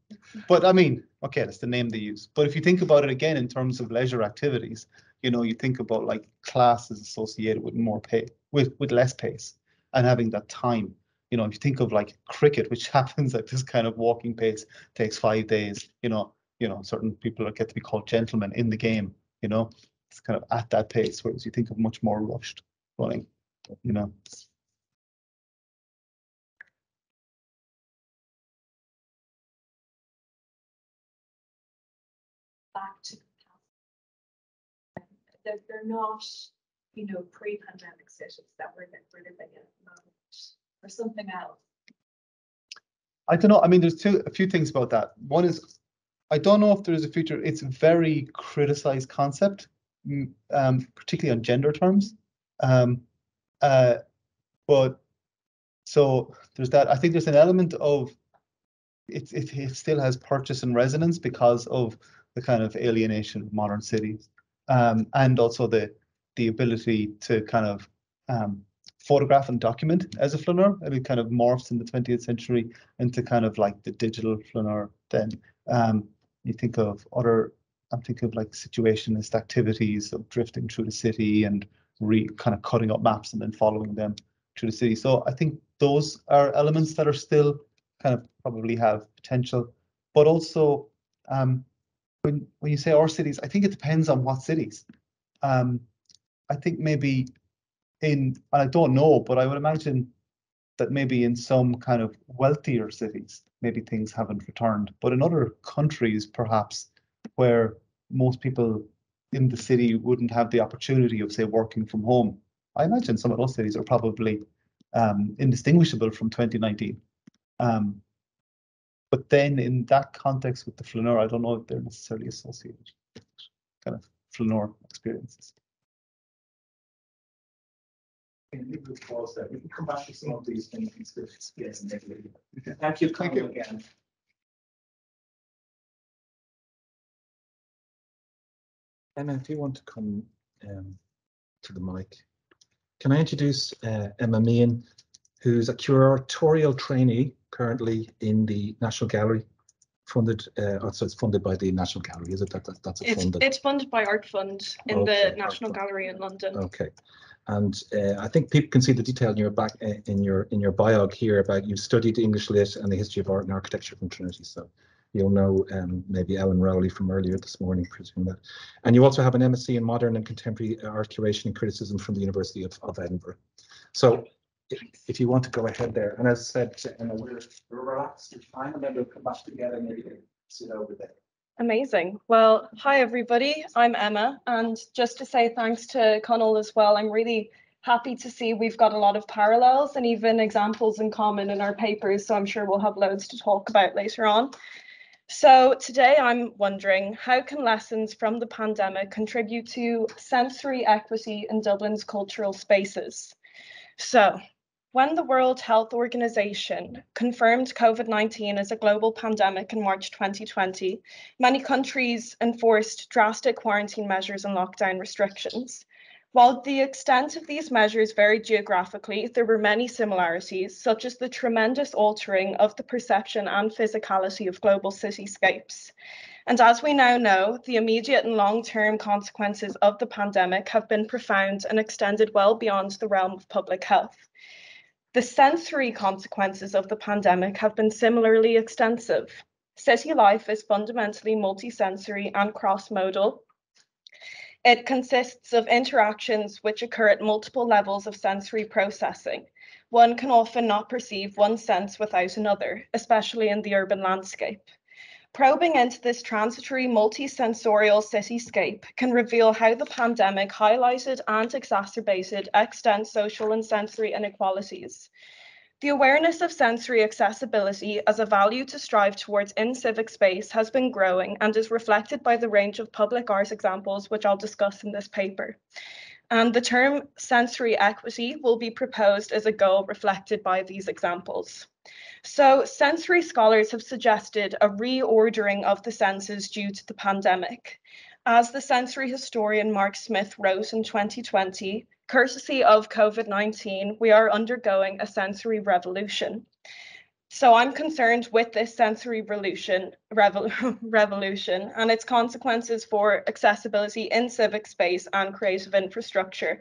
but I mean, okay, that's the name they use. But if you think about it again in terms of leisure activities, you know, you think about like classes associated with more pay, with with less pace, and having that time. You know, if you think of like cricket, which happens at this kind of walking pace, takes five days, you know, you know, certain people get to be called gentlemen in the game, you know, it's kind of at that pace, whereas you think of much more rushed running, you know. Back to that they're not, you know, pre-pandemic cities that we're that we're living in at the moment. Or something else? I don't know. I mean, there's two a few things about that. One is, I don't know if there is a future. It's a very criticized concept, um, particularly on gender terms. Um, uh, but so there's that. I think there's an element of it, it, it still has purchase and resonance because of the kind of alienation of modern cities, um, and also the the ability to kind of um, photograph and document as a flaneur. I mean, kind of morphs in the twentieth century into kind of like the digital flaneur. Then um, you think of other, I'm thinking of like situationist activities of drifting through the city and re kind of cutting up maps and then following them through the city. So I think those are elements that are still kind of probably have potential, but also um, when, when you say our cities, I think it depends on what cities. Um, I think maybe in, and I don't know, but I would imagine that maybe in some kind of wealthier cities, maybe things haven't returned. But in other countries, perhaps, where most people in the city wouldn't have the opportunity of, say, working from home, I imagine some of those cities are probably um, indistinguishable from twenty nineteen. Um, but then in that context with the flaneur, I don't know if they're necessarily associated with kind of flaneur experiences. You can come back to some of these things. Yes, thank you. Thank you again. Emma, if you want to come um, to the mic, can I introduce uh, Emma Meehan? who's a curatorial trainee currently in the National Gallery, funded, uh, so it's funded by the National Gallery, is it? That, that, that's a it's, funded. It's funded by Art Fund in okay, the National Gallery in London. Okay. And uh, I think people can see the detail in your back in your in your bio here about you studied English Lit and the history of art and architecture from Trinity. So you'll know um, maybe Ellen Rowley from earlier this morning, presume that. And you also have an M S c in Modern and Contemporary Art Curation and Criticism from the University of, of Edinburgh. So if, if you want to go ahead there, and as I said, Emma, we're relaxed and fine, and then we'll come back together maybe sit over there. Amazing. Well, hi, everybody. I'm Emma. And just to say thanks to Connell as well, I'm really happy to see we've got a lot of parallels and even examples in common in our papers. So I'm sure we'll have loads to talk about later on. So today I'm wondering, how can lessons from the pandemic contribute to sensory equity in Dublin's cultural spaces? So when the World Health Organization confirmed COVID nineteen as a global pandemic in March twenty twenty, many countries enforced drastic quarantine measures and lockdown restrictions. While the extent of these measures varied geographically, there were many similarities, such as the tremendous altering of the perception and physicality of global cityscapes. And as we now know, the immediate and long-term consequences of the pandemic have been profound and extended well beyond the realm of public health. The sensory consequences of the pandemic have been similarly extensive. City life is fundamentally multisensory and cross-modal. It consists of interactions which occur at multiple levels of sensory processing. One can often not perceive one sense without another, especially in the urban landscape. Probing into this transitory multisensorial cityscape can reveal how the pandemic highlighted and exacerbated extant social and sensory inequalities. The awareness of sensory accessibility as a value to strive towards in civic space has been growing and is reflected by the range of public art examples, which I'll discuss in this paper. And the term sensory equity will be proposed as a goal reflected by these examples. So sensory scholars have suggested a reordering of the senses due to the pandemic. As the sensory historian Mark Smith wrote in twenty twenty, courtesy of COVID nineteen, we are undergoing a sensory revolution. So I'm concerned with this sensory revolution, revol revolution and its consequences for accessibility in civic space and creative infrastructure.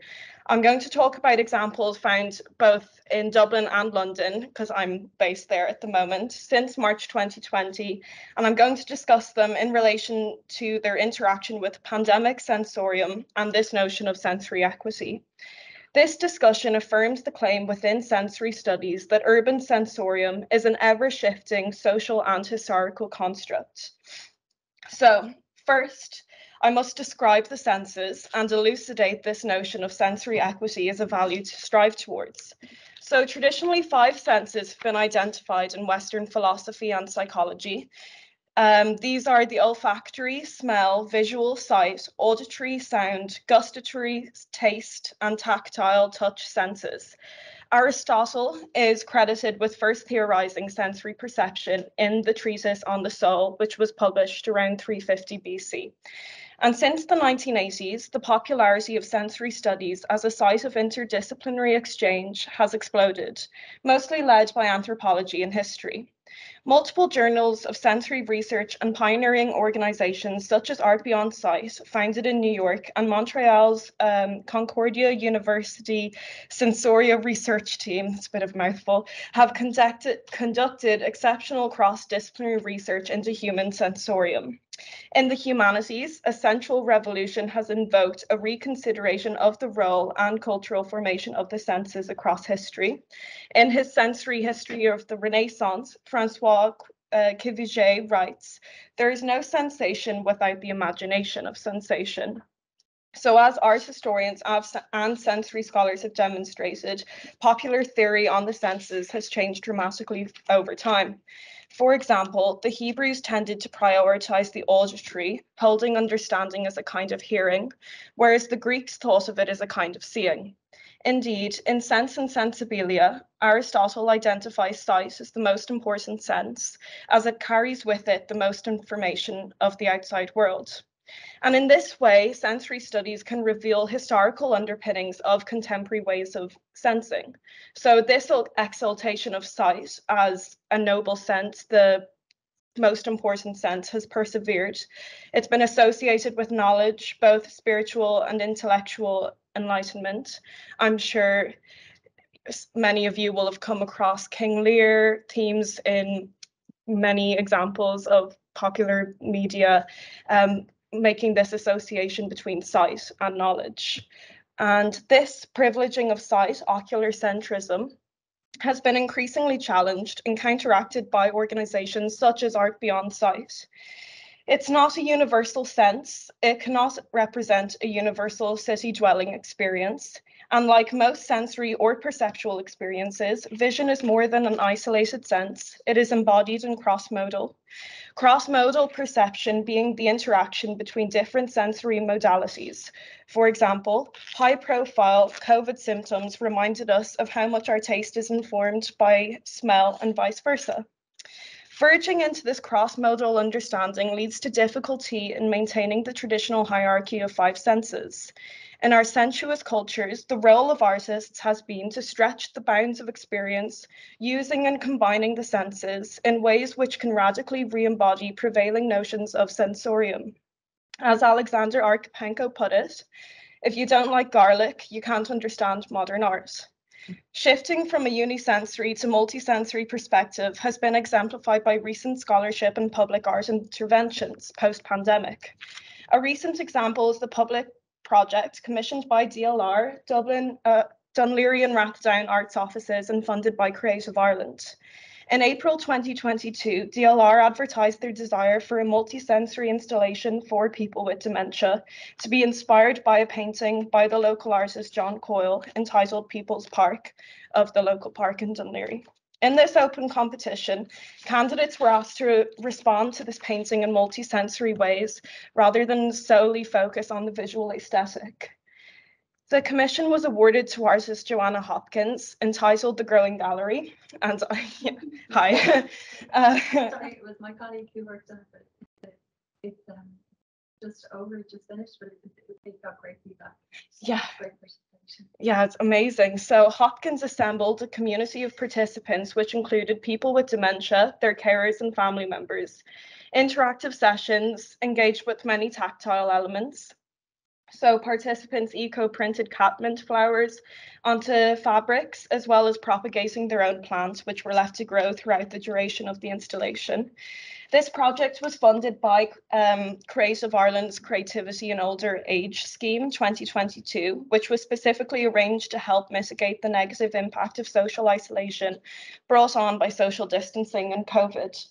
I'm going to talk about examples found both in Dublin and London, because I'm based there at the moment, since March twenty twenty, and I'm going to discuss them in relation to their interaction with pandemic sensorium and this notion of sensory equity. This discussion affirms the claim within sensory studies that urban sensorium is an ever-shifting social and historical construct. So first, I must describe the senses and elucidate this notion of sensory equity as a value to strive towards. So traditionally, five senses have been identified in Western philosophy and psychology. Um, these are the olfactory, smell, visual, sight, auditory, sound, gustatory, taste, and tactile touch senses. Aristotle is credited with first theorizing sensory perception in the treatise On the Soul, which was published around three fifty B C. And since the nineteen eighties, the popularity of sensory studies as a site of interdisciplinary exchange has exploded, mostly led by anthropology and history. Multiple journals of sensory research and pioneering organizations such as Art Beyond Sight, founded in New York, and Montreal's um, Concordia University Sensoria Research Team, it's a bit of a mouthful, have conducted, conducted exceptional cross-disciplinary research into human sensorium. In the humanities, a sensual revolution has invoked a reconsideration of the role and cultural formation of the senses across history. In his sensory history of the Renaissance, Francois uh, Cuvier writes, "There is no sensation without the imagination of sensation." So as art historians and sensory scholars have demonstrated, popular theory on the senses has changed dramatically over time. For example, the Hebrews tended to prioritize the auditory, holding understanding as a kind of hearing, whereas the Greeks thought of it as a kind of seeing. Indeed, in Sense and Sensibilia, Aristotle identifies sight as the most important sense, as it carries with it the most information of the outside world. And in this way, sensory studies can reveal historical underpinnings of contemporary ways of sensing. So this exaltation of sight as a noble sense, the most important sense, has persevered. It's been associated with knowledge, both spiritual and intellectual enlightenment. I'm sure many of you will have come across King Lear themes in many examples of popular media, um, making this association between sight and knowledge. And this privileging of sight, ocular centrism, has been increasingly challenged and counteracted by organizations such as Art Beyond Sight. It's not a universal sense. It cannot represent a universal city-dwelling experience. And like most sensory or perceptual experiences, vision is more than an isolated sense. It is embodied and cross-modal. Cross-modal perception being the interaction between different sensory modalities. For example, high-profile COVID symptoms reminded us of how much our taste is informed by smell and vice versa. Verging into this cross-modal understanding leads to difficulty in maintaining the traditional hierarchy of five senses. In our sensuous cultures, the role of artists has been to stretch the bounds of experience, using and combining the senses in ways which can radically re-embody prevailing notions of sensorium. As Alexander Archipenko put it, if you don't like garlic, you can't understand modern art. Shifting from a unisensory to multisensory perspective has been exemplified by recent scholarship and public art interventions post-pandemic. A recent example is the public project commissioned by D L R, Dublin, uh, Dún Laoghaire and Rathdown Arts Offices, and funded by Creative Ireland. In April twenty twenty-two, D L R advertised their desire for a multisensory installation for people with dementia, to be inspired by a painting by the local artist John Coyle entitled People's Park, of the local park in Dún Laoghaire. In this open competition, candidates were asked to respond to this painting in multisensory ways, rather than solely focus on the visual aesthetic. The commission was awarded to artist Joanna Hopkins, entitled The Growing Gallery, and I, yeah, hi. uh, Sorry, it was my colleague who worked on it, but it's um, just over, just finished, but it, it, it got great feedback. So yeah. Great presentation. Yeah, it's amazing. So Hopkins assembled a community of participants, which included people with dementia, their carers and family members. Interactive sessions engaged with many tactile elements. So participants eco-printed catmint flowers onto fabrics, as well as propagating their own plants, which were left to grow throughout the duration of the installation. This project was funded by um, Creative Ireland's Creativity in Older Age Scheme twenty twenty-two, which was specifically arranged to help mitigate the negative impact of social isolation brought on by social distancing and COVID.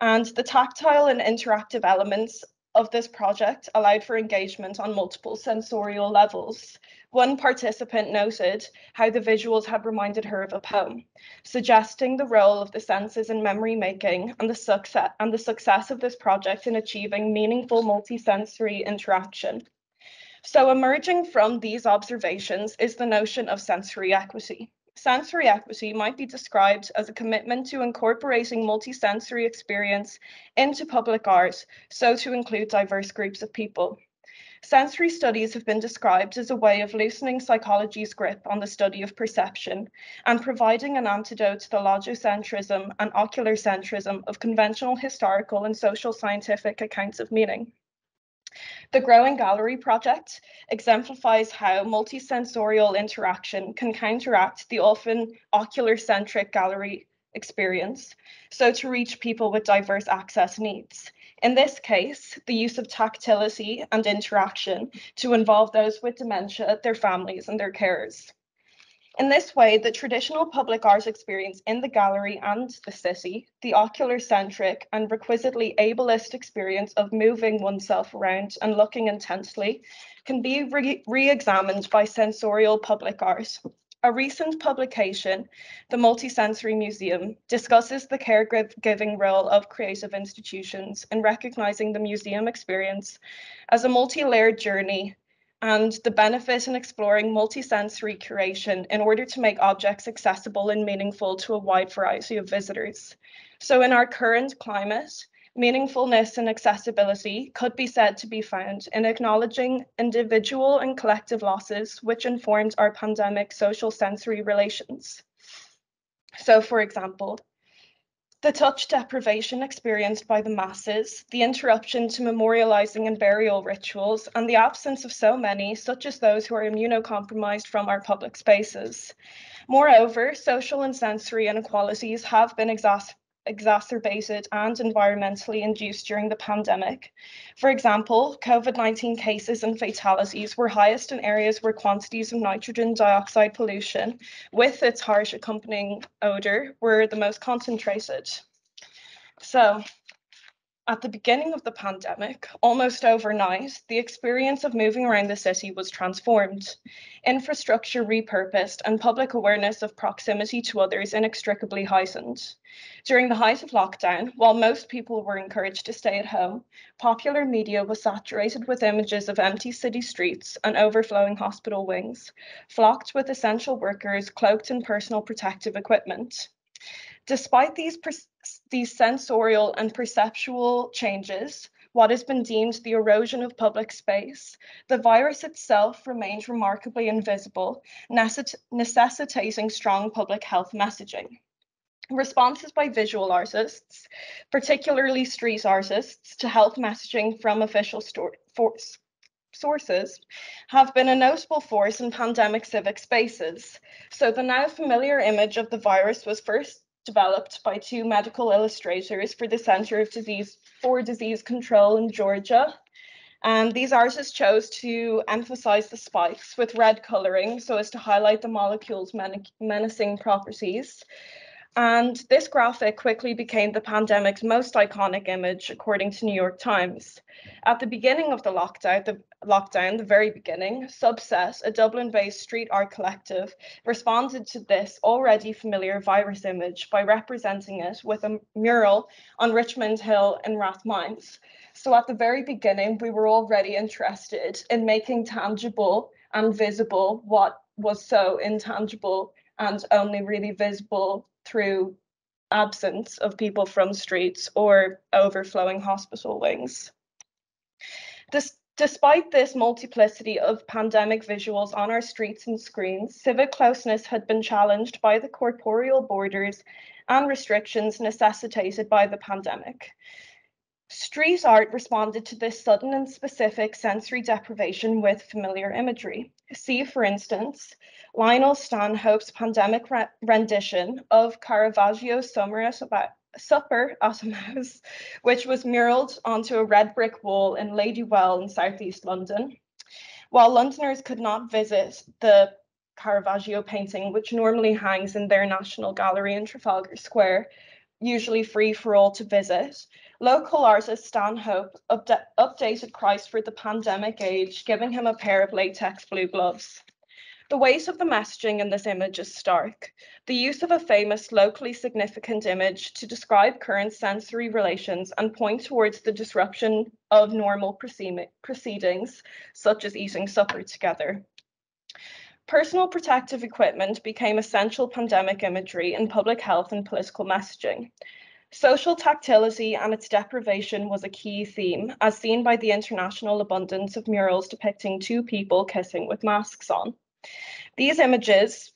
And the tactile and interactive elements of this project allowed for engagement on multiple sensorial levels. One participant noted how the visuals had reminded her of a poem, suggesting the role of the senses in memory making and the success and the success of this project in achieving meaningful multisensory interaction. So emerging from these observations is the notion of sensory equity. Sensory equity might be described as a commitment to incorporating multisensory experience into public art, so to include diverse groups of people. Sensory studies have been described as a way of loosening psychology's grip on the study of perception and providing an antidote to the logocentrism and oculocentrism of conventional historical and social scientific accounts of meaning. The Growing Gallery project exemplifies how multisensorial interaction can counteract the often ocular-centric gallery experience, so to reach people with diverse access needs. In this case, the use of tactility and interaction to involve those with dementia, their families, and their carers. In this way, the traditional public art experience in the gallery and the city, the ocular-centric and requisitely ableist experience of moving oneself around and looking intensely, can be re- re-examined by sensorial public art. A recent publication, The Multisensory Museum, discusses the caregiving role of creative institutions in recognising the museum experience as a multi-layered journey, and the benefit in exploring multisensory curation in order to make objects accessible and meaningful to a wide variety of visitors. So in our current climate, Meaningfulness and accessibility could be said to be found in acknowledging individual and collective losses which informed our pandemic social sensory relations. So, for example, the touch deprivation experienced by the masses, the interruption to memorializing and burial rituals, and the absence of so many, such as those who are immunocompromised, from our public spaces. Moreover, social and sensory inequalities have been exacerbated exacerbated and environmentally induced during the pandemic. For example, COVID nineteen cases and fatalities were highest in areas where quantities of nitrogen dioxide pollution, with its harsh accompanying odor, were the most concentrated. So, at the beginning of the pandemic, almost overnight, the experience of moving around the city was transformed. Infrastructure repurposed and public awareness of proximity to others inextricably heightened. During the height of lockdown, while most people were encouraged to stay at home, popular media was saturated with images of empty city streets and overflowing hospital wings, flocked with essential workers cloaked in personal protective equipment. Despite these, these sensorial and perceptual changes, what has been deemed the erosion of public space, the virus itself remains remarkably invisible, necess necessitating strong public health messaging. Responses by visual artists, particularly street artists, to health messaging from official force. sources have been a notable force in pandemic civic spaces. So the now familiar image of the virus was first developed by two medical illustrators for the Center of Disease for Disease Control in Georgia. And these artists chose to emphasize the spikes with red coloring so as to highlight the molecule's men- menacing properties. And this graphic quickly became the pandemic's most iconic image, according to New York Times. At the beginning of the lockdown, the lockdown, the very beginning, Subset, a Dublin-based street art collective, responded to this already familiar virus image by representing it with a mural on Richmond Hill in Rathmines. So at the very beginning, we were already interested in making tangible and visible what was so intangible and only really visible through absence of people from streets or overflowing hospital wings. This, despite this multiplicity of pandemic visuals on our streets and screens, civic closeness had been challenged by the corporeal borders and restrictions necessitated by the pandemic. Street art responded to this sudden and specific sensory deprivation with familiar imagery. See, for instance, Lionel Stanhope's pandemic re rendition of Caravaggio's Summer Supper at a Mouse, which was muraled onto a red brick wall in Ladywell in southeast London. While Londoners could not visit the Caravaggio painting, which normally hangs in their National Gallery in Trafalgar Square, usually free for all to visit, local artist Stanhope up updated Christ for the pandemic age, giving him a pair of latex blue gloves. The weight of the messaging in this image is stark. The use of a famous, locally significant image to describe current sensory relations and point towards the disruption of normal proce proceedings, such as eating supper together. Personal protective equipment became essential pandemic imagery in public health and political messaging. Social tactility and its deprivation was a key theme, as seen by the international abundance of murals depicting two people kissing with masks on. These images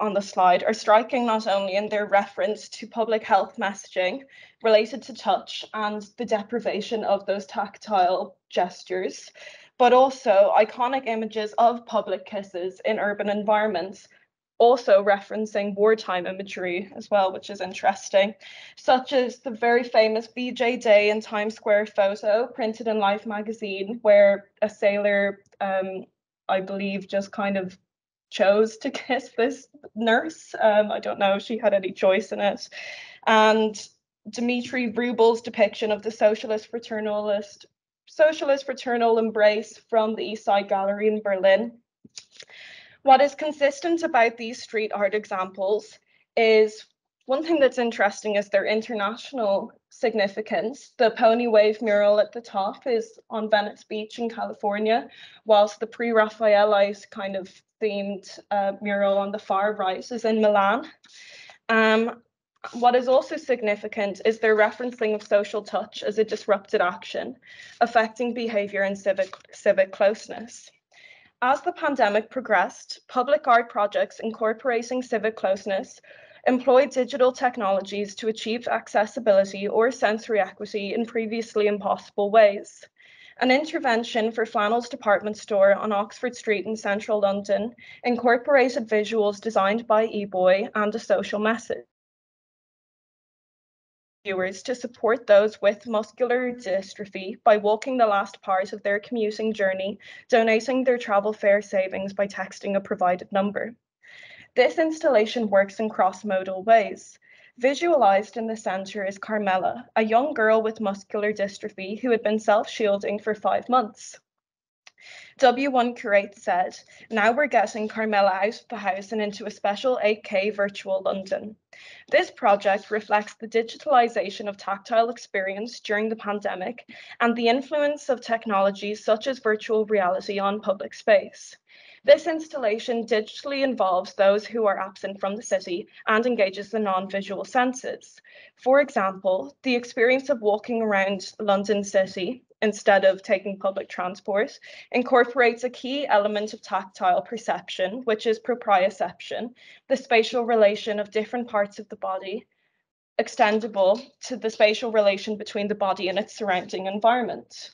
on the slide are striking not only in their reference to public health messaging related to touch and the deprivation of those tactile gestures, but also iconic images of public kisses in urban environments, also referencing wartime imagery as well, which is interesting, such as the very famous B J Day in Times Square photo printed in Life magazine, where a sailor, um, I believe, just kind of chose to kiss this nurse. Um, I don't know if she had any choice in it. And Dmitry Rubel's depiction of the socialist fraternalist Socialist Fraternal Embrace from the East Side Gallery in Berlin. What is consistent about these street art examples is, one thing that's interesting is their international significance. The Pony Wave mural at the top is on Venice Beach in California, whilst the pre-Raphaelite kind of themed uh, mural on the far right is in Milan. Um, What is also significant is their referencing of social touch as a disrupted action, affecting behaviour and civic, civic closeness. As the pandemic progressed, public art projects incorporating civic closeness employed digital technologies to achieve accessibility or sensory equity in previously impossible ways. An intervention for Flannel's department store on Oxford Street in central London incorporated visuals designed by eBoy and a social message viewers to support those with muscular dystrophy by walking the last part of their commuting journey, donating their travel fare savings by texting a provided number. This installation works in cross-modal ways. Visualized in the center is Carmela, a young girl with muscular dystrophy who had been self-shielding for five months. W one Curate said, "Now we're getting Carmela out of the house and into a special eight K virtual London." This project reflects the digitalization of tactile experience during the pandemic and the influence of technologies such as virtual reality on public space. This installation digitally involves those who are absent from the city and engages the non-visual senses. For example, the experience of walking around London City instead of taking public transport, incorporates a key element of tactile perception, which is proprioception, the spatial relation of different parts of the body, extendable to the spatial relation between the body and its surrounding environment.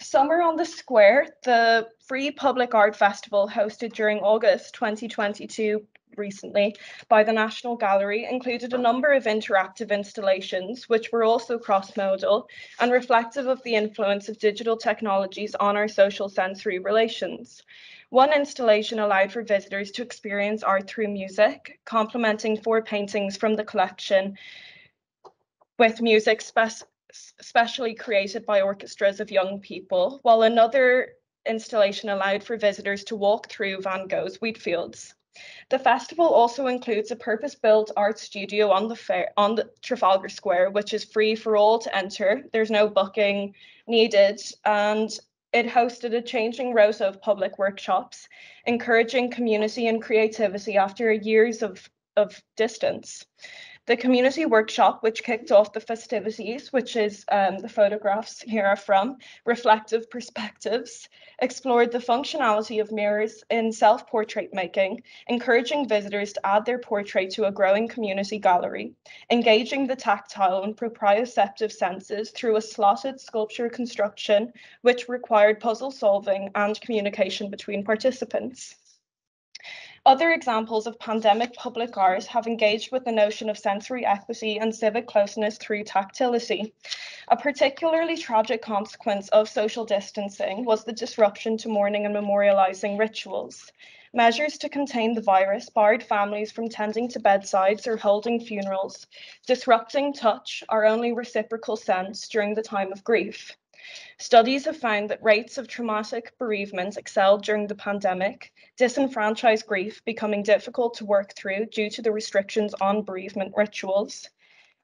Summer on the Square, the free public art festival hosted during August twenty twenty-two recently by the National Gallery, included a number of interactive installations which were also cross-modal and reflective of the influence of digital technologies on our social sensory relations. One installation allowed for visitors to experience art through music, complementing four paintings from the collection with music spe- specially created by orchestras of young people, while another installation allowed for visitors to walk through Van Gogh's wheat fields. The festival also includes a purpose-built art studio on the fair, on the Trafalgar Square, which is free for all to enter. There's no booking needed, and it hosted a changing rota of public workshops, encouraging community and creativity after years of, of distance. The community workshop, which kicked off the festivities, which is um, the photographs here are from, reflective perspectives, explored the functionality of mirrors in self-portrait making, encouraging visitors to add their portrait to a growing community gallery, engaging the tactile and proprioceptive senses through a slotted sculpture construction, which required puzzle solving and communication between participants. Other examples of pandemic public art have engaged with the notion of sensory equity and civic closeness through tactility. A particularly tragic consequence of social distancing was the disruption to mourning and memorializing rituals. Measures to contain the virus barred families from tending to bedsides or holding funerals, disrupting touch, our only reciprocal sense during the time of grief. Studies have found that rates of traumatic bereavement excelled during the pandemic, disenfranchised grief becoming difficult to work through due to the restrictions on bereavement rituals.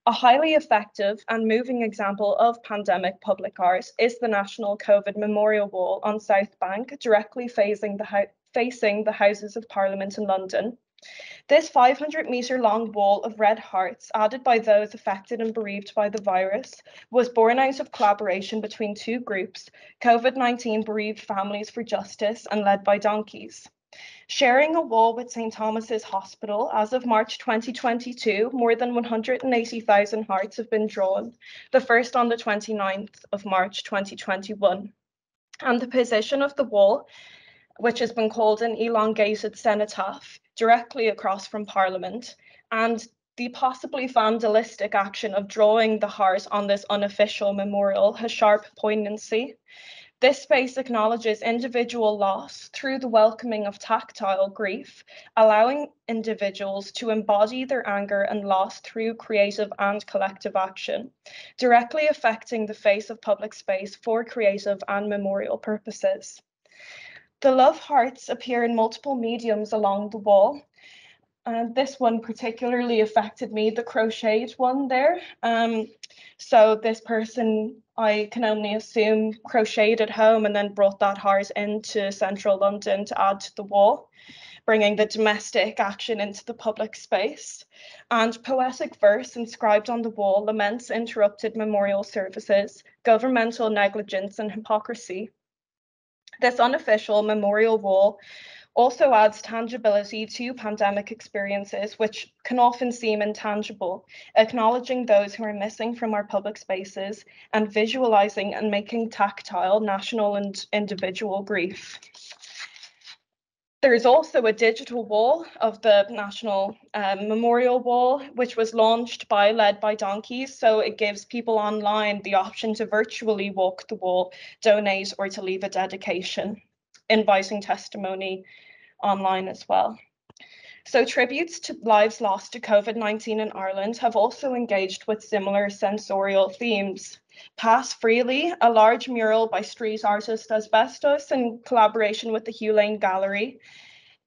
A highly effective and moving example of pandemic public art is the National COVID Memorial Wall on South Bank, directly facing the, facing the Houses of Parliament in London. This five hundred metre long wall of red hearts, added by those affected and bereaved by the virus, was born out of collaboration between two groups, COVID nineteen Bereaved Families for Justice and Led by Donkeys. Sharing a wall with Saint Thomas's Hospital, as of March twenty twenty-two, more than one hundred eighty thousand hearts have been drawn, the first on the twenty-ninth of March twenty twenty-one. And the position of the wall, which has been called an elongated cenotaph, directly across from Parliament, and the possibly vandalistic action of drawing the heart on this unofficial memorial has sharp poignancy. This space acknowledges individual loss through the welcoming of tactile grief, allowing individuals to embody their anger and loss through creative and collective action, directly affecting the face of public space for creative and memorial purposes. The love hearts appear in multiple mediums along the wall. Uh, this one particularly affected me, the crocheted one there. Um, so this person, I can only assume, crocheted at home and then brought that heart into central London to add to the wall. bringing the domestic action into the public space. And poetic verse inscribed on the wall laments interrupted memorial services, governmental negligence and hypocrisy. This unofficial memorial wall also adds tangibility to pandemic experiences, which can often seem intangible, acknowledging those who are missing from our public spaces and visualizing and making tactile national and individual grief. There is also a digital wall of the National um, Memorial Wall, which was launched by Led by Donkeys. So it gives people online the option to virtually walk the wall, donate, or to leave a dedication, inviting testimony online as well. So tributes to lives lost to COVID nineteen in Ireland have also engaged with similar sensorial themes. Pass Freely, a large mural by street artist Asbestos in collaboration with the Hugh Lane Gallery.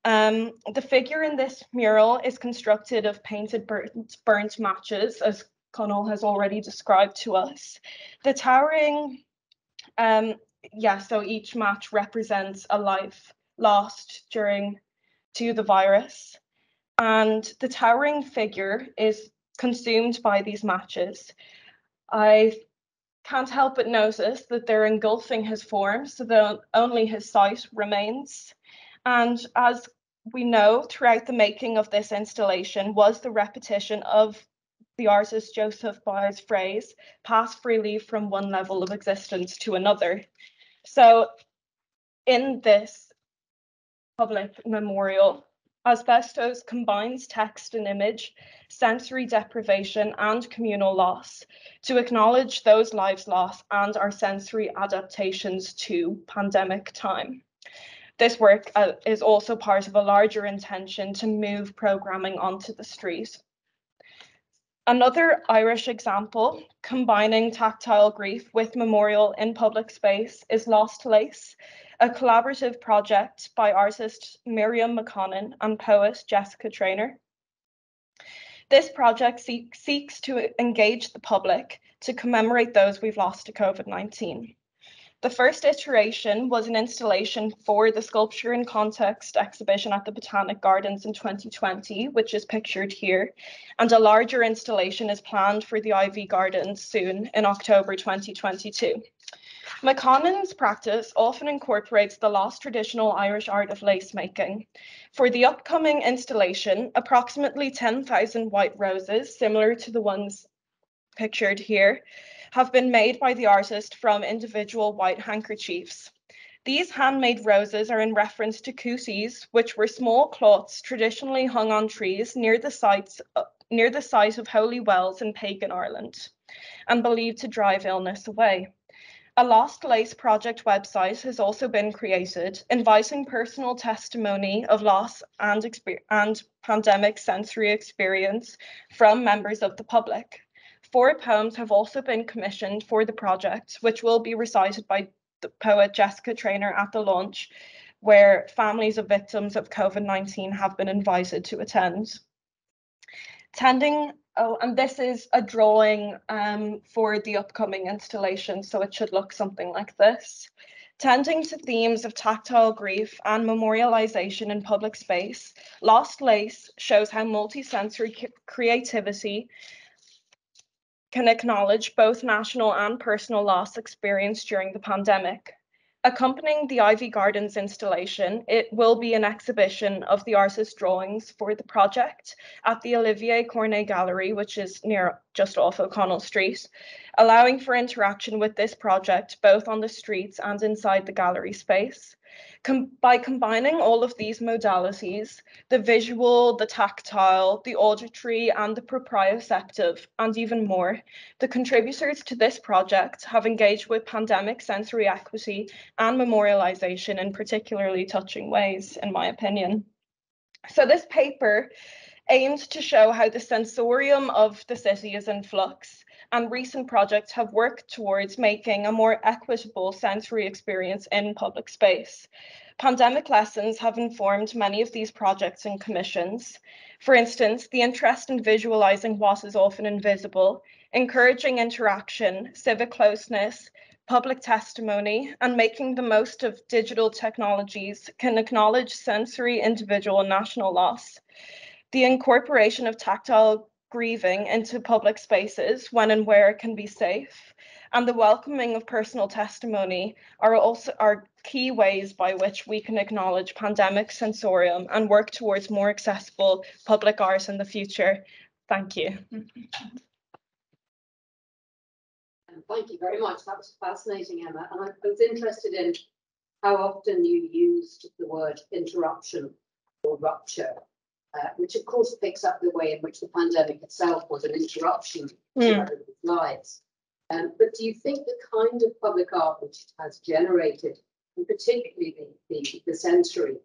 Um, the figure in this mural is constructed of painted burnt, burnt matches, as Connell has already described to us. The towering um, Yeah, so each match represents a life lost during to the virus, and the towering figure is consumed by these matches. I can't help but notice that they're engulfing his form, so that only his sight remains. And as we know, throughout the making of this installation was the repetition of the artist Joseph Beuys' phrase, "Pass freely from one level of existence to another." So in this public memorial, Asbestos combines text and image, sensory deprivation and communal loss to acknowledge those lives lost and our sensory adaptations to pandemic time. This work uh, is also part of a larger intention to move programming onto the street. Another Irish example combining tactile grief with memorial in public space is Lost Lace, a collaborative project by artist Miriam McConnon and poet Jessica Traynor. This project seek, seeks to engage the public to commemorate those we've lost to COVID nineteen. The first iteration was an installation for the Sculpture in Context exhibition at the Botanic Gardens in twenty twenty, which is pictured here, and a larger installation is planned for the Ivy Gardens soon in October twenty twenty-two. McConnon's practice often incorporates the lost traditional Irish art of lace making. For the upcoming installation, approximately ten thousand white roses, similar to the ones pictured here, have been made by the artist from individual white handkerchiefs. These handmade roses are in reference to cooties, which were small cloths traditionally hung on trees near the sites near the site of holy wells in pagan Ireland, and believed to drive illness away. A Lost Lace project website has also been created, inviting personal testimony of loss and, and pandemic sensory experience from members of the public. Four poems have also been commissioned for the project, which will be recited by the poet Jessica Traynor at the launch, where families of victims of COVID nineteen have been invited to attend. Tending, oh, and this is a drawing um, for the upcoming installation, so it should look something like this. Tending to themes of tactile grief and memorialization in public space, Lost Lace shows how multisensory creativity can acknowledge both national and personal loss experienced during the pandemic. Accompanying the Ivy Gardens installation, it will be an exhibition of the artist's drawings for the project at the Olivier Cornet Gallery, which is near just off O'Connell Street, allowing for interaction with this project both on the streets and inside the gallery space. Com- by combining all of these modalities, the visual, the tactile, the auditory, and the proprioceptive, and even more, the contributors to this project have engaged with pandemic sensory equity and memorialization in particularly touching ways, in my opinion. So this paper aimed to show how the sensorium of the city is in flux, and recent projects have worked towards making a more equitable sensory experience in public space. Pandemic lessons have informed many of these projects and commissions. For instance, the interest in visualizing what is often invisible, encouraging interaction, civic closeness, public testimony, and making the most of digital technologies can acknowledge sensory, individual, and national loss. The incorporation of tactile grieving into public spaces when and where it can be safe, and the welcoming of personal testimony are also are key ways by which we can acknowledge pandemic sensorium and work towards more accessible public art in the future. Thank you. Thank you very much. That was fascinating, Emma. And I was interested in how often you used the word interruption or rupture, uh, which of course picks up the way in which the pandemic itself was an interruption mm. to everyone's lives. Um, but do you think the kind of public art which it has generated, and particularly the, the, the sensory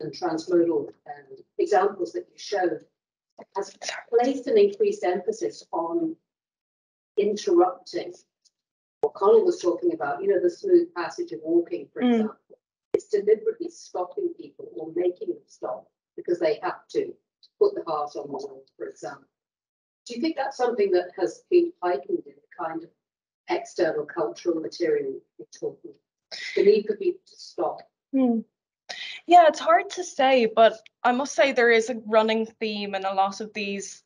and transmodal um, examples that you showed, has placed an increased emphasis on interrupting? What Colin was talking about, you know, the smooth passage of walking, for mm. example, it's deliberately stopping people or making them stop because they have to put the heart on hold, for example. Do you think that's something that has been heightened in the kind of external cultural material you're talking about? The need for people to stop. Mm. Yeah, it's hard to say, but I must say there is a running theme in a lot of these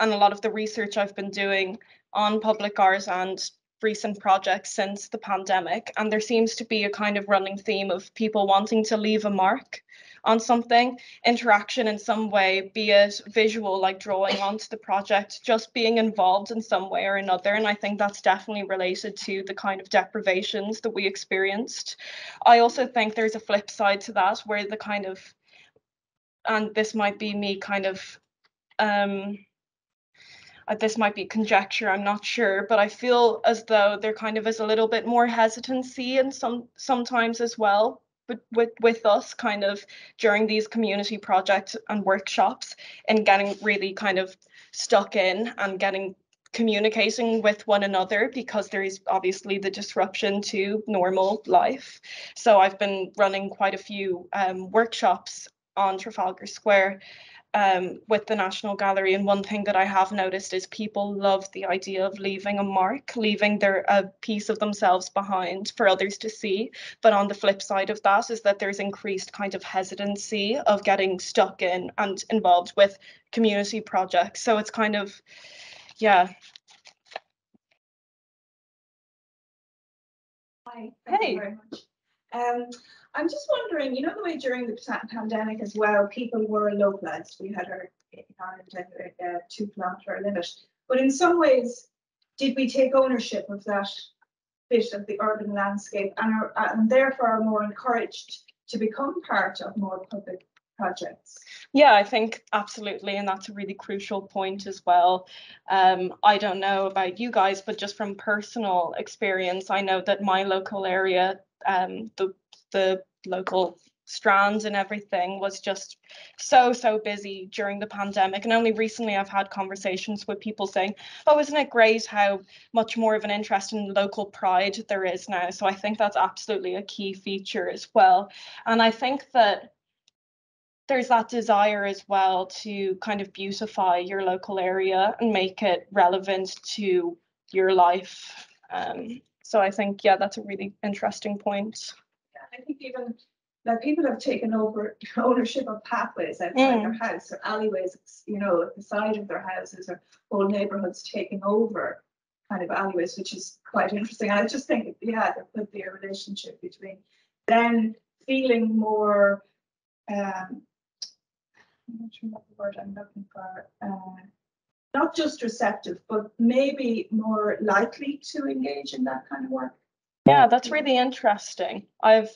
and a lot of the research I've been doing on public art and recent projects since the pandemic. And there seems to be a kind of running theme of people wanting to leave a mark on something, interaction in some way, be it visual, like drawing onto the project, just being involved in some way or another. And I think that's definitely related to the kind of deprivations that we experienced. I also think there's a flip side to that where the kind of, and this might be me kind of, um, Uh, this might be conjecture, I'm not sure, but I feel as though there kind of is a little bit more hesitancy and some sometimes as well, but with, with us kind of during these community projects and workshops and getting really kind of stuck in and getting communicating with one another because there is obviously the disruption to normal life. So I've been running quite a few um, workshops on Trafalgar Square Um, with the National Gallery, and one thing that I have noticed is people love the idea of leaving a mark, leaving their a piece of themselves behind for others to see. But on the flip side of that is that there's increased kind of hesitancy of getting stuck in and involved with community projects. So it's kind of, yeah. Hi, thank hey. you very much. Um, I'm just wondering, you know, the way during the pandemic as well, people were localized. We had our, our uh, two kilometre limit. But in some ways, did we take ownership of that bit of the urban landscape and, are, and therefore are more encouraged to become part of more public projects? Yeah, I think absolutely. And that's a really crucial point as well. Um, I don't know about you guys, but just from personal experience, I know that my local area, um, the the local strands and everything was just so, so busy during the pandemic. And only recently I've had conversations with people saying, oh, isn't it great how much more of an interest in local pride there is now? So I think that's absolutely a key feature as well. And I think that there's that desire as well to kind of beautify your local area and make it relevant to your life. Um, so I think, yeah, that's a really interesting point. I think even like people have taken over ownership of pathways outside mm. their house or alleyways, you know, at the side of their houses, or whole neighbourhoods taking over kind of alleyways, which is quite interesting. I just think, yeah, there could be a relationship between then feeling more, um, I'm not sure what the word I'm looking for, uh, not just receptive, but maybe more likely to engage in that kind of work. Yeah, that's really interesting. I've,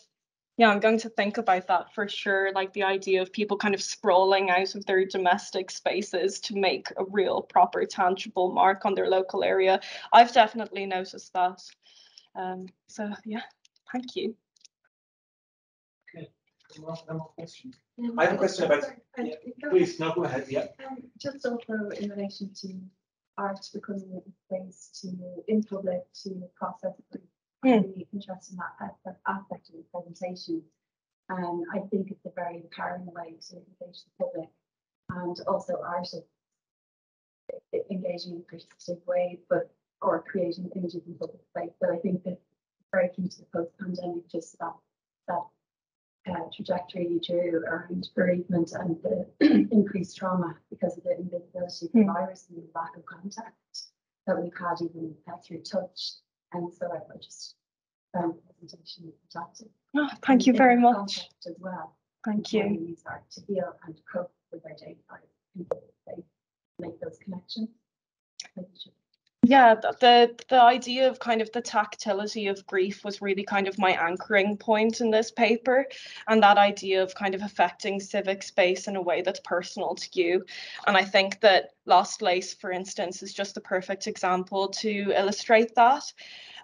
yeah, I'm going to think about that for sure. Like the idea of people kind of sprawling out of their domestic spaces to make a real, proper, tangible mark on their local area. I've definitely noticed that. Um, so, yeah, thank you. Okay, no more questions. No, I have a question about, yeah, please, no, go ahead. Yeah. Um, just also in relation to art becoming a place to, in public, to process. Really interested in that aspect of the presentation, and um, I think it's a very empowering way to engage the public, and also art engaging in a creative way, but or creating images in public space. But I think that very keen to the post-pandemic, just that that uh, trajectory you drew around bereavement and the increased trauma because of the invisibility of the mm. virus and the lack of contact that we've had even uh, through touch. And so I just found the presentation fantastic. Oh, thank you very much. As well. Thank you. We use art to heal and cope with our daily life, make those connections. Yeah, the the idea of kind of the tactility of grief was really kind of my anchoring point in this paper, and that idea of kind of affecting civic space in a way that's personal to you. And I think that Lost Lace, for instance, is just the perfect example to illustrate that,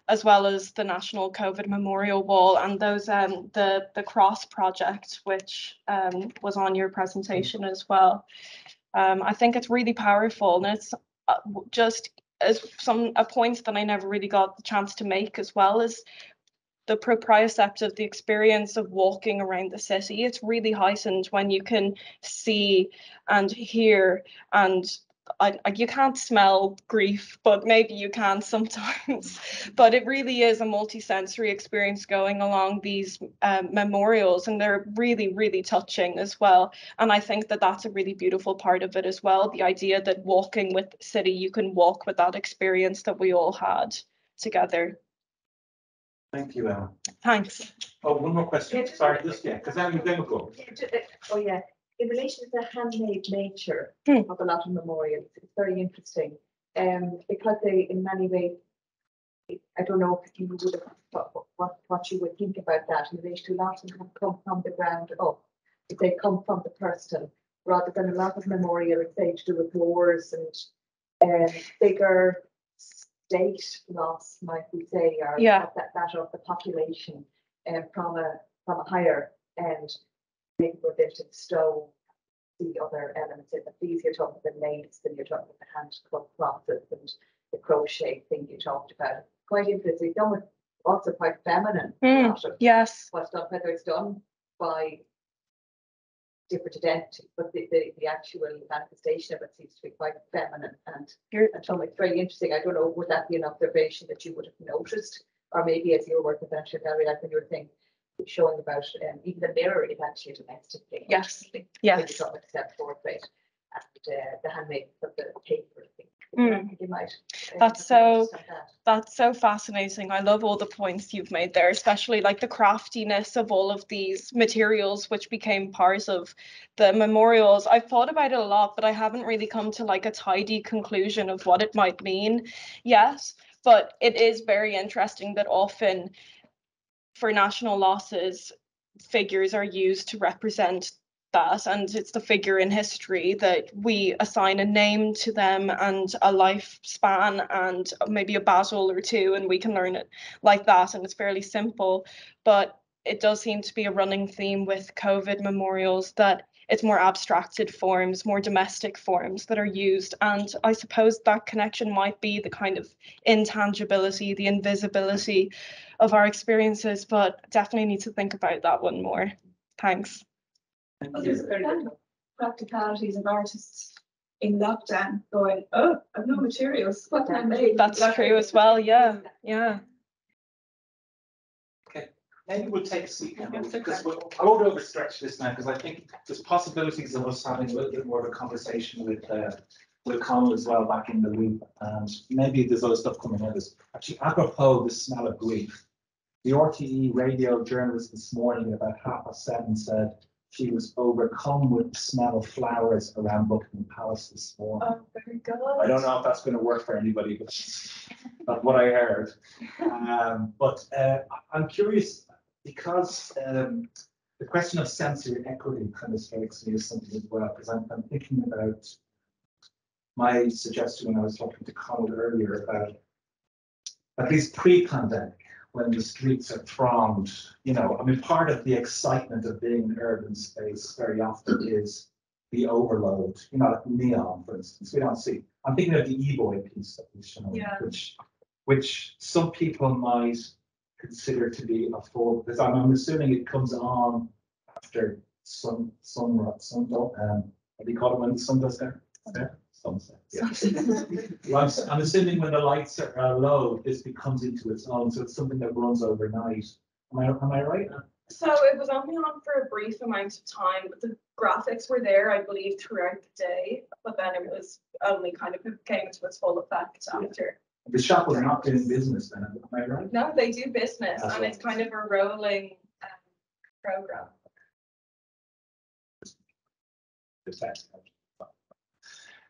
as well as the National COVID Memorial Wall and those um the the Cross project, which um was on your presentation as well. Um, I think it's really powerful, and it's just as some a point that I never really got the chance to make, as well as the propriocept of the experience of walking around the city. It's really heightened when you can see and hear, and I, I, you can't smell grief, but maybe you can sometimes. But it really is a multi-sensory experience going along these um, memorials, and they're really, really touching as well. And I think that that's a really beautiful part of it as well. The idea that walking with the city, you can walk with that experience that we all had together. Thank you, Emma. Thanks. Oh, one more question. Yeah, Sorry, this yeah, because I'm then go. Oh yeah. In relation to the handmade nature mm. of a lot of memorials, it's very interesting um, because they, in many ways, I don't know if you would have, what, what, what you would think about that in relation to a lot of them have come from the ground up. If they come from the person, rather than a lot of memorials, they do with wars and uh, bigger state loss, might we say, or yeah. that, that of the population uh, from a from a higher end. Maybe we're built in stone, the other elements in it. These you're talking about the lace, then you're talking about the hand cut process and the crochet thing you talked about. Quite interesting. Done with also quite feminine. Mm, of yes. What's done, whether it's done by different identities, but the, the, the actual manifestation of it seems to be quite feminine and, and something very interesting. I don't know, would that be an observation that you would have noticed? Or maybe as you were working with the National Gallery, like when you were thinking, showing about um, even the mirror is actually a domestic thing. Yes, yes. Got like step portrait and uh, the handmade of the paper. I think mm. you might. Uh, that's so. That. That's so fascinating. I love all the points you've made there, especially like the craftiness of all of these materials, which became part of the memorials. I've thought about it a lot, but I haven't really come to like a tidy conclusion of what it might mean. Yes, but it is very interesting that often, for national losses, figures are used to represent that, and it's the figure in history that we assign a name to them and a lifespan and maybe a battle or two, and we can learn it like that, and it's fairly simple. But it does seem to be a running theme with COVID memorials, that it's more abstracted forms, more domestic forms that are used. And I suppose that connection might be the kind of intangibility, the invisibility of our experiences, but definitely need to think about that one more. Thanks. Well, there's a lot of practicalities of artists in lockdown going, oh, I've no materials, what can I make? That's true as well, yeah, yeah. Maybe we'll take a seat now, because we'll, I won't overstretch this now, because I think there's possibilities of us having a little bit more of a conversation with uh, with Connell as well back in the loop, and maybe there's other stuff coming out. This actually apropos the smell of grief. The R T E radio journalist this morning about half past seven said she was overcome with the smell of flowers around Buckingham Palace this morning. Oh, very good. I don't know if that's going to work for anybody, but that's what I heard. Um, but uh, I'm curious, because um, the question of sensory equity kind of strikes me as something as well, because I'm, I'm thinking about my suggestion when I was talking to Connell earlier about at least pre-pandemic, when the streets are thronged, you know, I mean, part of the excitement of being in urban space very often is the overload, you know, like neon, for instance, we don't see. I'm thinking of the eBoy piece that we showed, yeah. which, which some people might consider to be a full, because I'm, I'm assuming it comes on after sun, sun, sun, sun um, what do you call it when the sun goes down? Yeah. sunset. Yeah. Well, I'm, I'm assuming when the lights are, are low, this becomes into its own. So it's something that runs overnight. Am I am I right? So it was only on for a brief amount of time, but the graphics were there, I believe, throughout the day. But then it was only kind of came into its full effect after. The shop was not doing business then, am I right? No, they do business, That's and right. it's kind of a rolling um, program.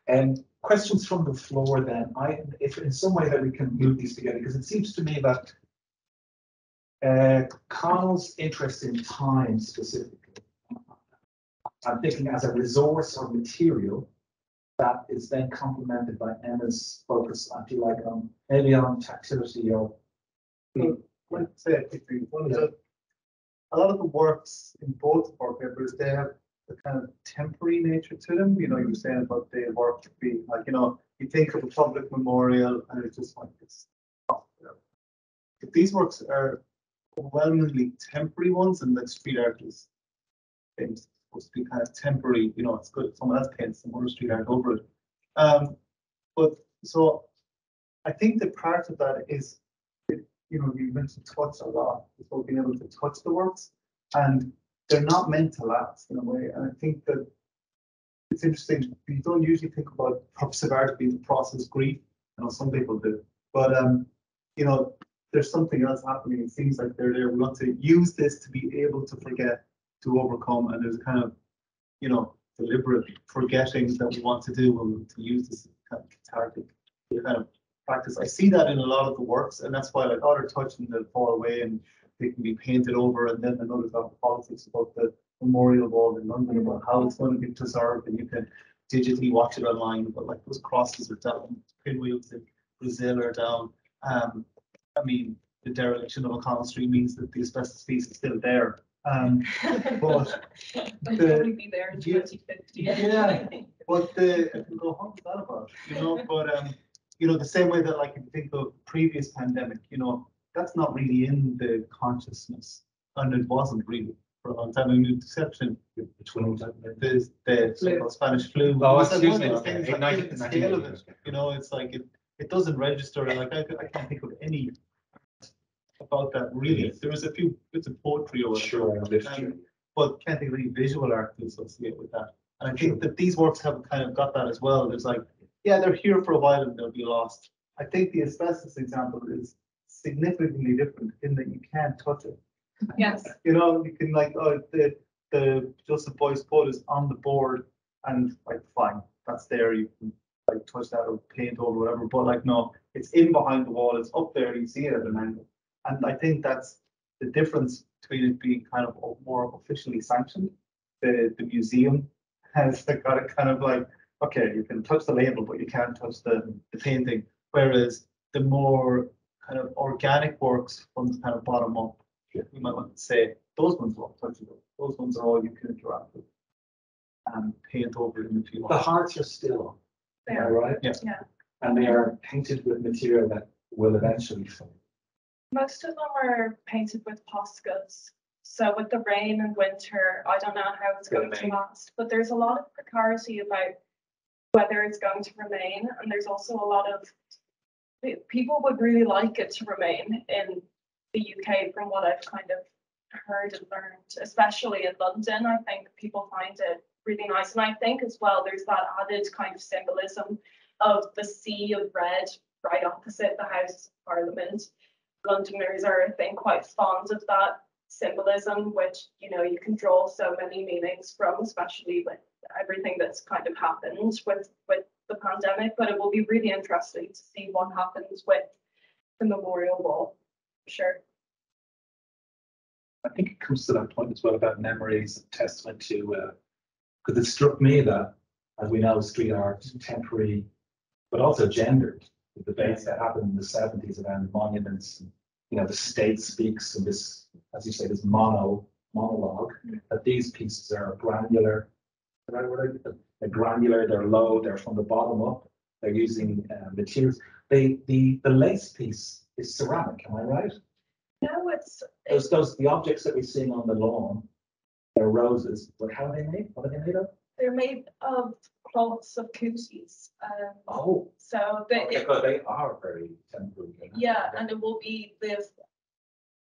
And questions from the floor then. I, if in some way that we can move these together, because it seems to me that uh, Connell's interest in time specifically, I'm thinking as a resource or material, that is then complemented by Emma's focus, I feel like, on maybe on tactility or. So, one, say a quick thing. One yeah. is a lot of the works in both work papers, they have the kind of temporary nature to them. You know, you were saying about the work being like, you know, you think of a public memorial and it's just like this. But these works are overwhelmingly temporary ones, and like street artists, things. Supposed to be kind of temporary, you know, it's good. Someone else paints some other street art over it. Um, but so I think the part of that is, it, you know, you mentioned touch a lot, about being able to touch the works, and they're not meant to last in a way. And I think that it's interesting, you don't usually think about purpose of art being the process grief, you know, some people do, but, um, you know, there's something else happening. It seems like they're there. We want to use this to be able to forget, to overcome, and there's a kind of, you know, deliberate forgetting that we want to do when to use this kind of cathartic kind of practice. I see that in a lot of the works, and that's why like oh, they're touching, they'll fall away and they can be painted over. And then I know there's a lot of politics about the memorial wall in London, about how it's going to be preserved, and you can digitally watch it online. But like those crosses are down, pinwheels in Brazil are down. Um, I mean, the dereliction of O'Connell Street means that the asbestos piece is still there. Um, but I'll probably be there in twenty fifty. Yeah, but the, I can go home with that about, you know, but, um, you know, the same way that, like, if you think of previous pandemic, you know, that's not really in the consciousness, and it wasn't really for a long time. I mean, exception, the, the, the flu. Spanish flu, oh, excuse me, okay. Like, like, the scale of it, you know, it's like, it, it doesn't register, like, I, I can't think of any about that really. Yeah. There was a few bits of poetry or sure, um, but can't think of any visual art to associate with that. And I think sure. that these works have kind of got that as well. There's like, yeah, they're here for a while and they'll be lost. I think the asbestos example is significantly different in that you can't touch it. Yes. You know, you can like, oh, the the Joseph Beuys quote is on the board, and like fine, that's there. You can like touch that or paint or whatever. But like no, it's in behind the wall. It's up there. You see it at an angle. And I think that's the difference between it being kind of more officially sanctioned. The the museum has got a kind of like, okay, you can touch the label, but you can't touch the, the painting. Whereas the more kind of organic works from the kind of bottom up, yeah. you might want to say, those ones are all touchable. Those ones are all you can interact with and paint over them if you want. The hearts are still on, yeah. right? Yeah. yeah. And they are painted with material that will eventually fall. Most of them are painted with poscas. So with the rain and winter, I don't know how it's going to last, but there's a lot of precarity about whether it's going to remain. And there's also a lot of people would really like it to remain in the U K from what I've kind of heard and learned, especially in London. I think people find it really nice. And I think as well, there's that added kind of symbolism of the sea of red right opposite the Houses of Parliament. Londoners are, I think, quite fond of that symbolism, which, you know, you can draw so many meanings from, especially with everything that's kind of happened with, with the pandemic. But it will be really interesting to see what happens with the memorial wall, for sure. I think it comes to that point as well about memories and testament to, because uh, it struck me that, as we know, street art, temporary, but also gendered. The debates that happened in the seventies around monuments, and, you know, the state speaks in this, as you say, this mono monologue, mm-hmm. that these pieces are granular, they're granular, they're low, they're from the bottom up, they're using uh, materials. They, the, the lace piece is ceramic, am I right? No, it's... Those, those, the objects that we're seeing on the lawn, they're roses, but how are they made? What are they made of? They're made of boats of cooties. Um, oh, so they, okay, it, because they are very temporary. Yeah, and it will be this.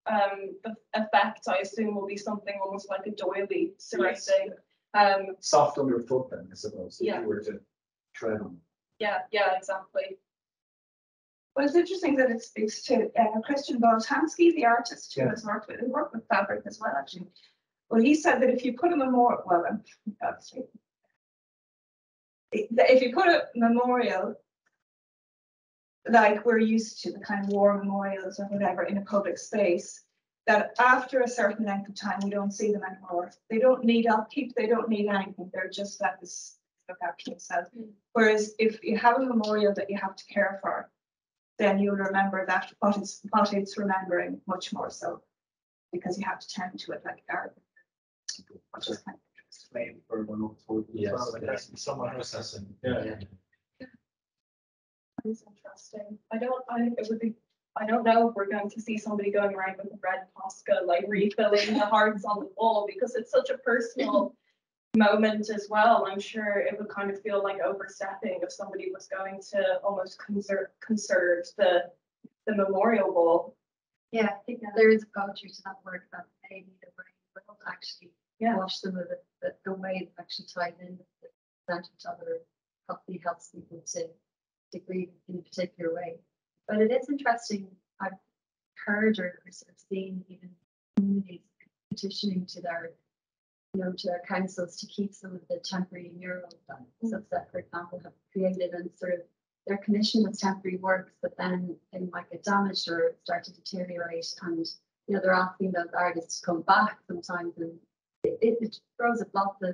Um, the effect I assume will be something almost like a doily surrounding. Yes. Um, soft underfoot, then I suppose. If yeah. you were to tread on. Yeah. Yeah. Exactly. Well, it's interesting that it speaks to uh, Christian Boltanski, the artist who yeah. has worked with, worked with fabric as well, actually. Well, he said that if you put a memorial, well, obviously, if you put a memorial, like we're used to, the kind of war memorials or whatever, in a public space, that after a certain length of time, we don't see them anymore. They don't need upkeep, they don't need anything, they're just like this, look after yourself. Whereas if you have a memorial that you have to care for, then you'll remember that what it's, what it's remembering much more so, because you have to tend to it like garden. Which is kind of interesting. Yes, well, like yes. Someone processing. Yeah. Yeah. Yeah. That's interesting. I don't. I it would be. I don't know if we're going to see somebody going around with a red Posca, like refilling the hearts on the wall, because it's such a personal moment as well. I'm sure it would kind of feel like overstepping if somebody was going to almost conserve conserve the the memorial wall. Yeah, I think yeah. there is a culture to that word about maybe the brain will actually yeah. wash them with it, but the way it actually tied in with that each other healthy helps people to degree in a particular way. But it is interesting, I've heard or sort of seen even communities petitioning to their you know, to their councils to keep some of the temporary murals that mm-hmm. Subset, for example, have created, and sort of they're commissioned with temporary works, but then they might get damaged or start to deteriorate, and you know they're asking those artists to come back sometimes, and it, it, it throws up lots of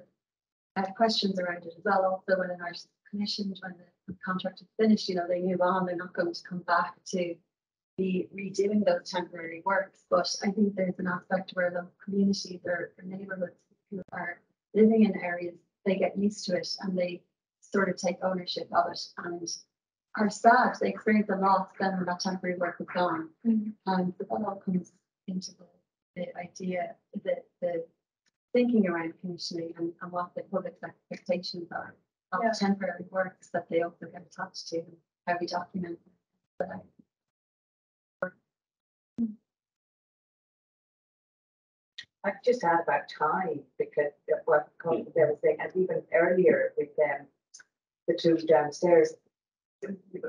uh, questions around it as well. Also, when an artist is commissioned, when the contract is finished, you know they move on; they're not going to come back to be redoing those temporary works. But I think there's an aspect where the communities or, or neighbourhoods who are living in areas, they get used to it and they sort of take ownership of it, and are sad, they experience a loss then when that temporary work is gone. Mm-hmm. Um, but that all comes into the, the idea, the, the thinking around commissioning and, and what the public expectations are of yeah. temporary works that they also get attached to, how we document them. I've just had about time, because what they were saying, and even earlier with them, um, the two downstairs,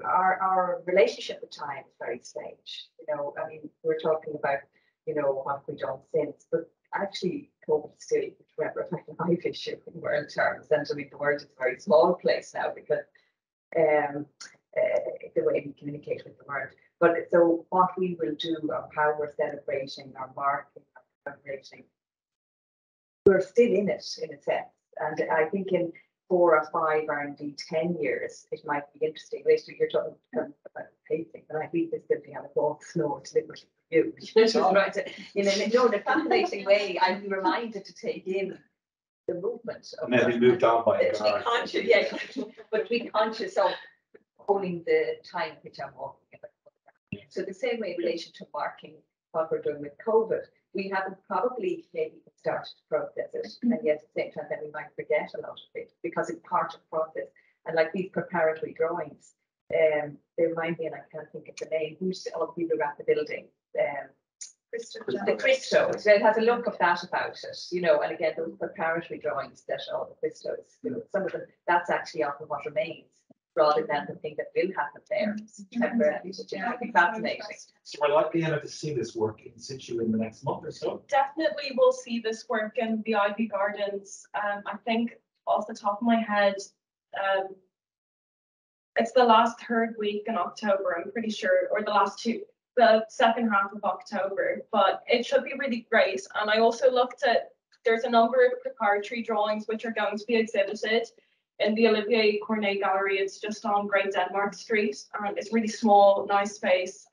Our, our relationship with time is very strange. You know, I mean, we're talking about, you know, what we've done since, but actually, COVID still remember my life issue in world terms. And I mean, the world is a very small place now because um, uh, the way we communicate with the world. But so, what we will do, or how we're celebrating, our marking, our celebrating, we're still in it in a sense. And I think in four or five or indeed ten years, it might be interesting. Later, you're talking about painting, but I think this could be on a bog floor deliberately for you. Right. In a, no, in a fascinating way, I'd be reminded to take in the movement. Of and then we moved on by it. Be conscious, yeah, but be conscious of holding the time which I'm walking about. So the same way in relation to marking what we're doing with COVID, we haven't probably maybe started to process it, and yet at the same time that we might forget a lot of it because it's part of the process. And like these preparatory drawings, um, they remind me, and I can't think of the name, who's all the people around the building, um, Christos. The Christos. So it has a look of that about it, you know. And again, those preparatory drawings that all the Christos, you know, some of them, that's actually often what remains, rather than the thing that will happen there. Temporarily, mm-hmm. Fascinating. So we're likely to see this work in situ in the next month or so. Definitely, we'll see this work in the Ivy Gardens. Um, I think off the top of my head, um, it's the last third week in October. I'm pretty sure, or the last two, the second half of October. But it should be really great. And I also looked at there's a number of preparatory drawings which are going to be exhibited in the Olivier Cornet Gallery. It's just on Great Denmark Street, and it's really small, nice space.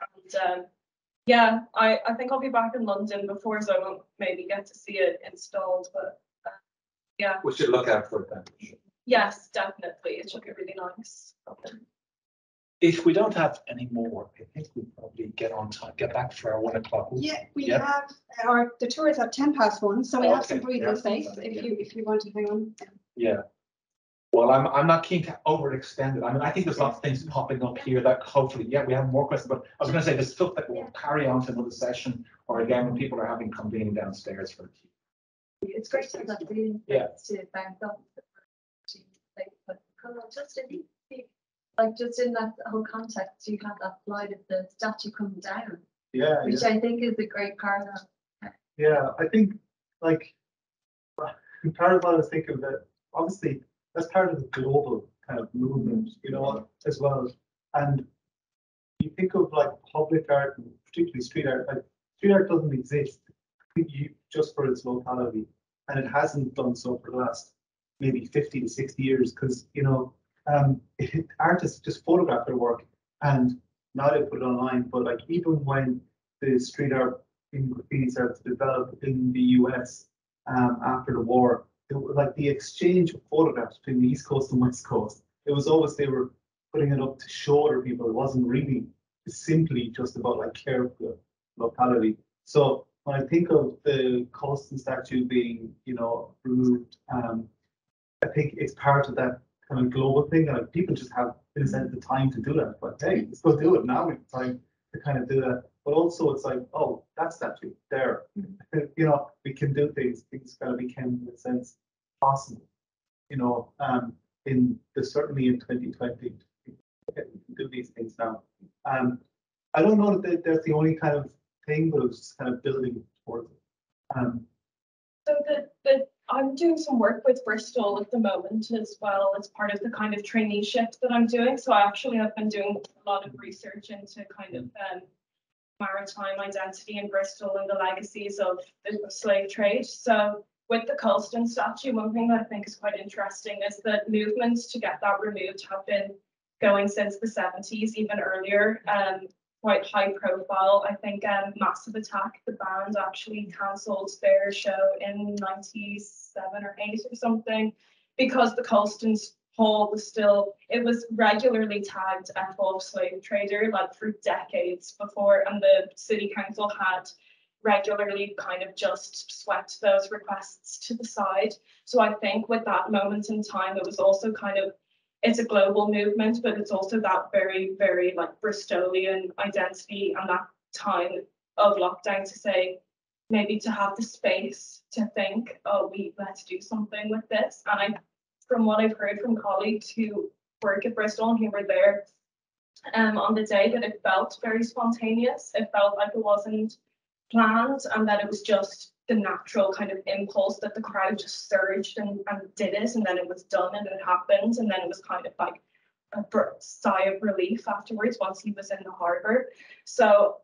And um, yeah, I, I think I'll be back in London before, so I won't maybe get to see it installed, but uh, yeah. We should look out for it then. Yes, definitely. It should be really nice. Okay. If we don't have any more, I think we probably get on time, get back for our one o'clock. Yeah, we yeah. have our the tour is at ten past one, so we okay. have some breathing yeah. space yeah. if you if you want to hang on. Yeah. Well, I'm, I'm not keen to overextend it. I mean, I think there's lots of things popping up here that hopefully, yeah, we have more questions, but I was going to say there's stuff that will carry on to another session, or again, when people are having convening downstairs for the tea. It's great to have the yeah. to bank up, but just in, like just in that whole context, you have that slide of the statue coming down, yeah, which yeah. I think is a great parallel. Yeah, I think like part of what I was thinking about, obviously, that's part of the global kind of movement, you know, as well. And you think of like public art, and particularly street art, like street art doesn't exist just for its locality. And it hasn't done so for the last maybe fifty to sixty years, because, you know, um, it, artists just photograph their work and now they put it online. But like even when the street art in graffiti started to develop in the U S um, after the war, it was like the exchange of photographs between the East Coast and West Coast. It was always they were putting it up to show other people. It wasn't really simply just about like care for the locality. So when I think of the Colston statue being, you know, removed, um, I think it's part of that kind of global thing. Like people just have, in a sense, the time to do that. But hey, let's go do it now. We have time to kind of do that. But also it's like, oh, that statue there, you know, we can do things, things kind of became, in a sense, possible, you know, um, in the, certainly in twenty twenty, we can do these things now. Um, I don't know that that's the only kind of thing, but it was just kind of building towards it. Um, so the, the, I'm doing some work with Bristol at the moment as well as part of the kind of traineeship that I'm doing. So I actually have been doing a lot of research into kind of, um, maritime identity in Bristol and the legacies of the slave trade. So with the Colston statue, one thing that I think is quite interesting is that movements to get that removed have been going since the seventies, even earlier, um, quite high profile. I think um, Massive Attack, the band, actually cancelled their show in ninety-seven or eight or something because the Colston Hall was still, it was regularly tagged F O slave trader, like for decades before, and the city council had regularly kind of just swept those requests to the side. So I think with that moment in time, it was also kind of, it's a global movement, but it's also that very, very like Bristolian identity and that time of lockdown to say, maybe to have the space to think, oh, we let's do something with this. And I from what I've heard from colleagues who work at Bristol and who were there um, on the day, that it felt very spontaneous. It felt like it wasn't planned and that it was just the natural kind of impulse that the crowd just surged and, and did it, and then it was done and it happened, and then it was kind of like a sigh of relief afterwards once he was in the harbour. So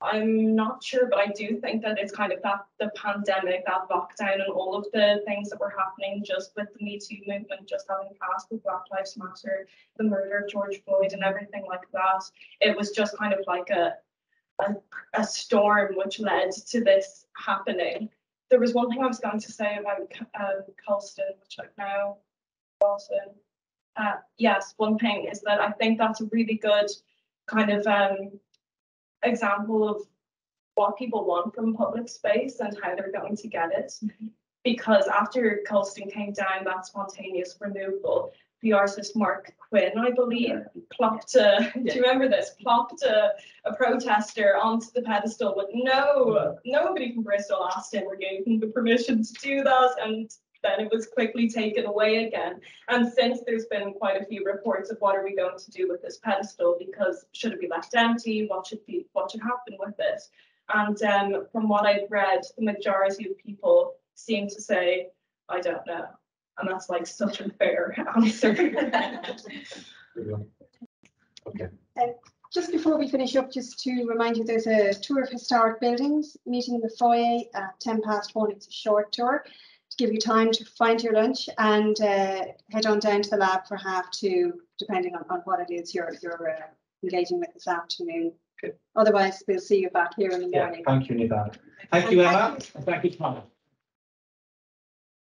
I'm not sure, but I do think that it's kind of that the pandemic, that lockdown and all of the things that were happening just with the Me Too movement, just having passed with Black Lives Matter, the murder of George Floyd and everything like that. It was just kind of like a, a, a storm which led to this happening. There was one thing I was going to say about um, Colston, which I've now forgotten. Uh, yes, one thing is that I think that's a really good kind of um, example of what people want from public space and how they're going to get it. Because after Colston came down, that spontaneous removal, the artist Mark Quinn, I believe, yeah. plopped a, yeah. do you remember this, plopped a, a protester onto the pedestal with no, yeah. nobody from Bristol asked him or gave him the permission to do that, and then it was quickly taken away again. And since there's been quite a few reports of what are we going to do with this pedestal, because should it be left empty, what should be, what should happen with it? And um, from what I've read, the majority of people seem to say, I don't know. And that's like such a fair answer. Okay. Uh, just before we finish up, just to remind you, there's a tour of historic buildings, meeting in the foyer at ten past one. It's a short tour to give you time to find your lunch and uh, head on down to the lab for half two, depending on, on what it is you're, you're uh, engaging with this afternoon. Good. Otherwise, we'll see you back here in the yeah, morning. Thank you, Nidal. Thank, thank you, Emma. Thank you, Thomas.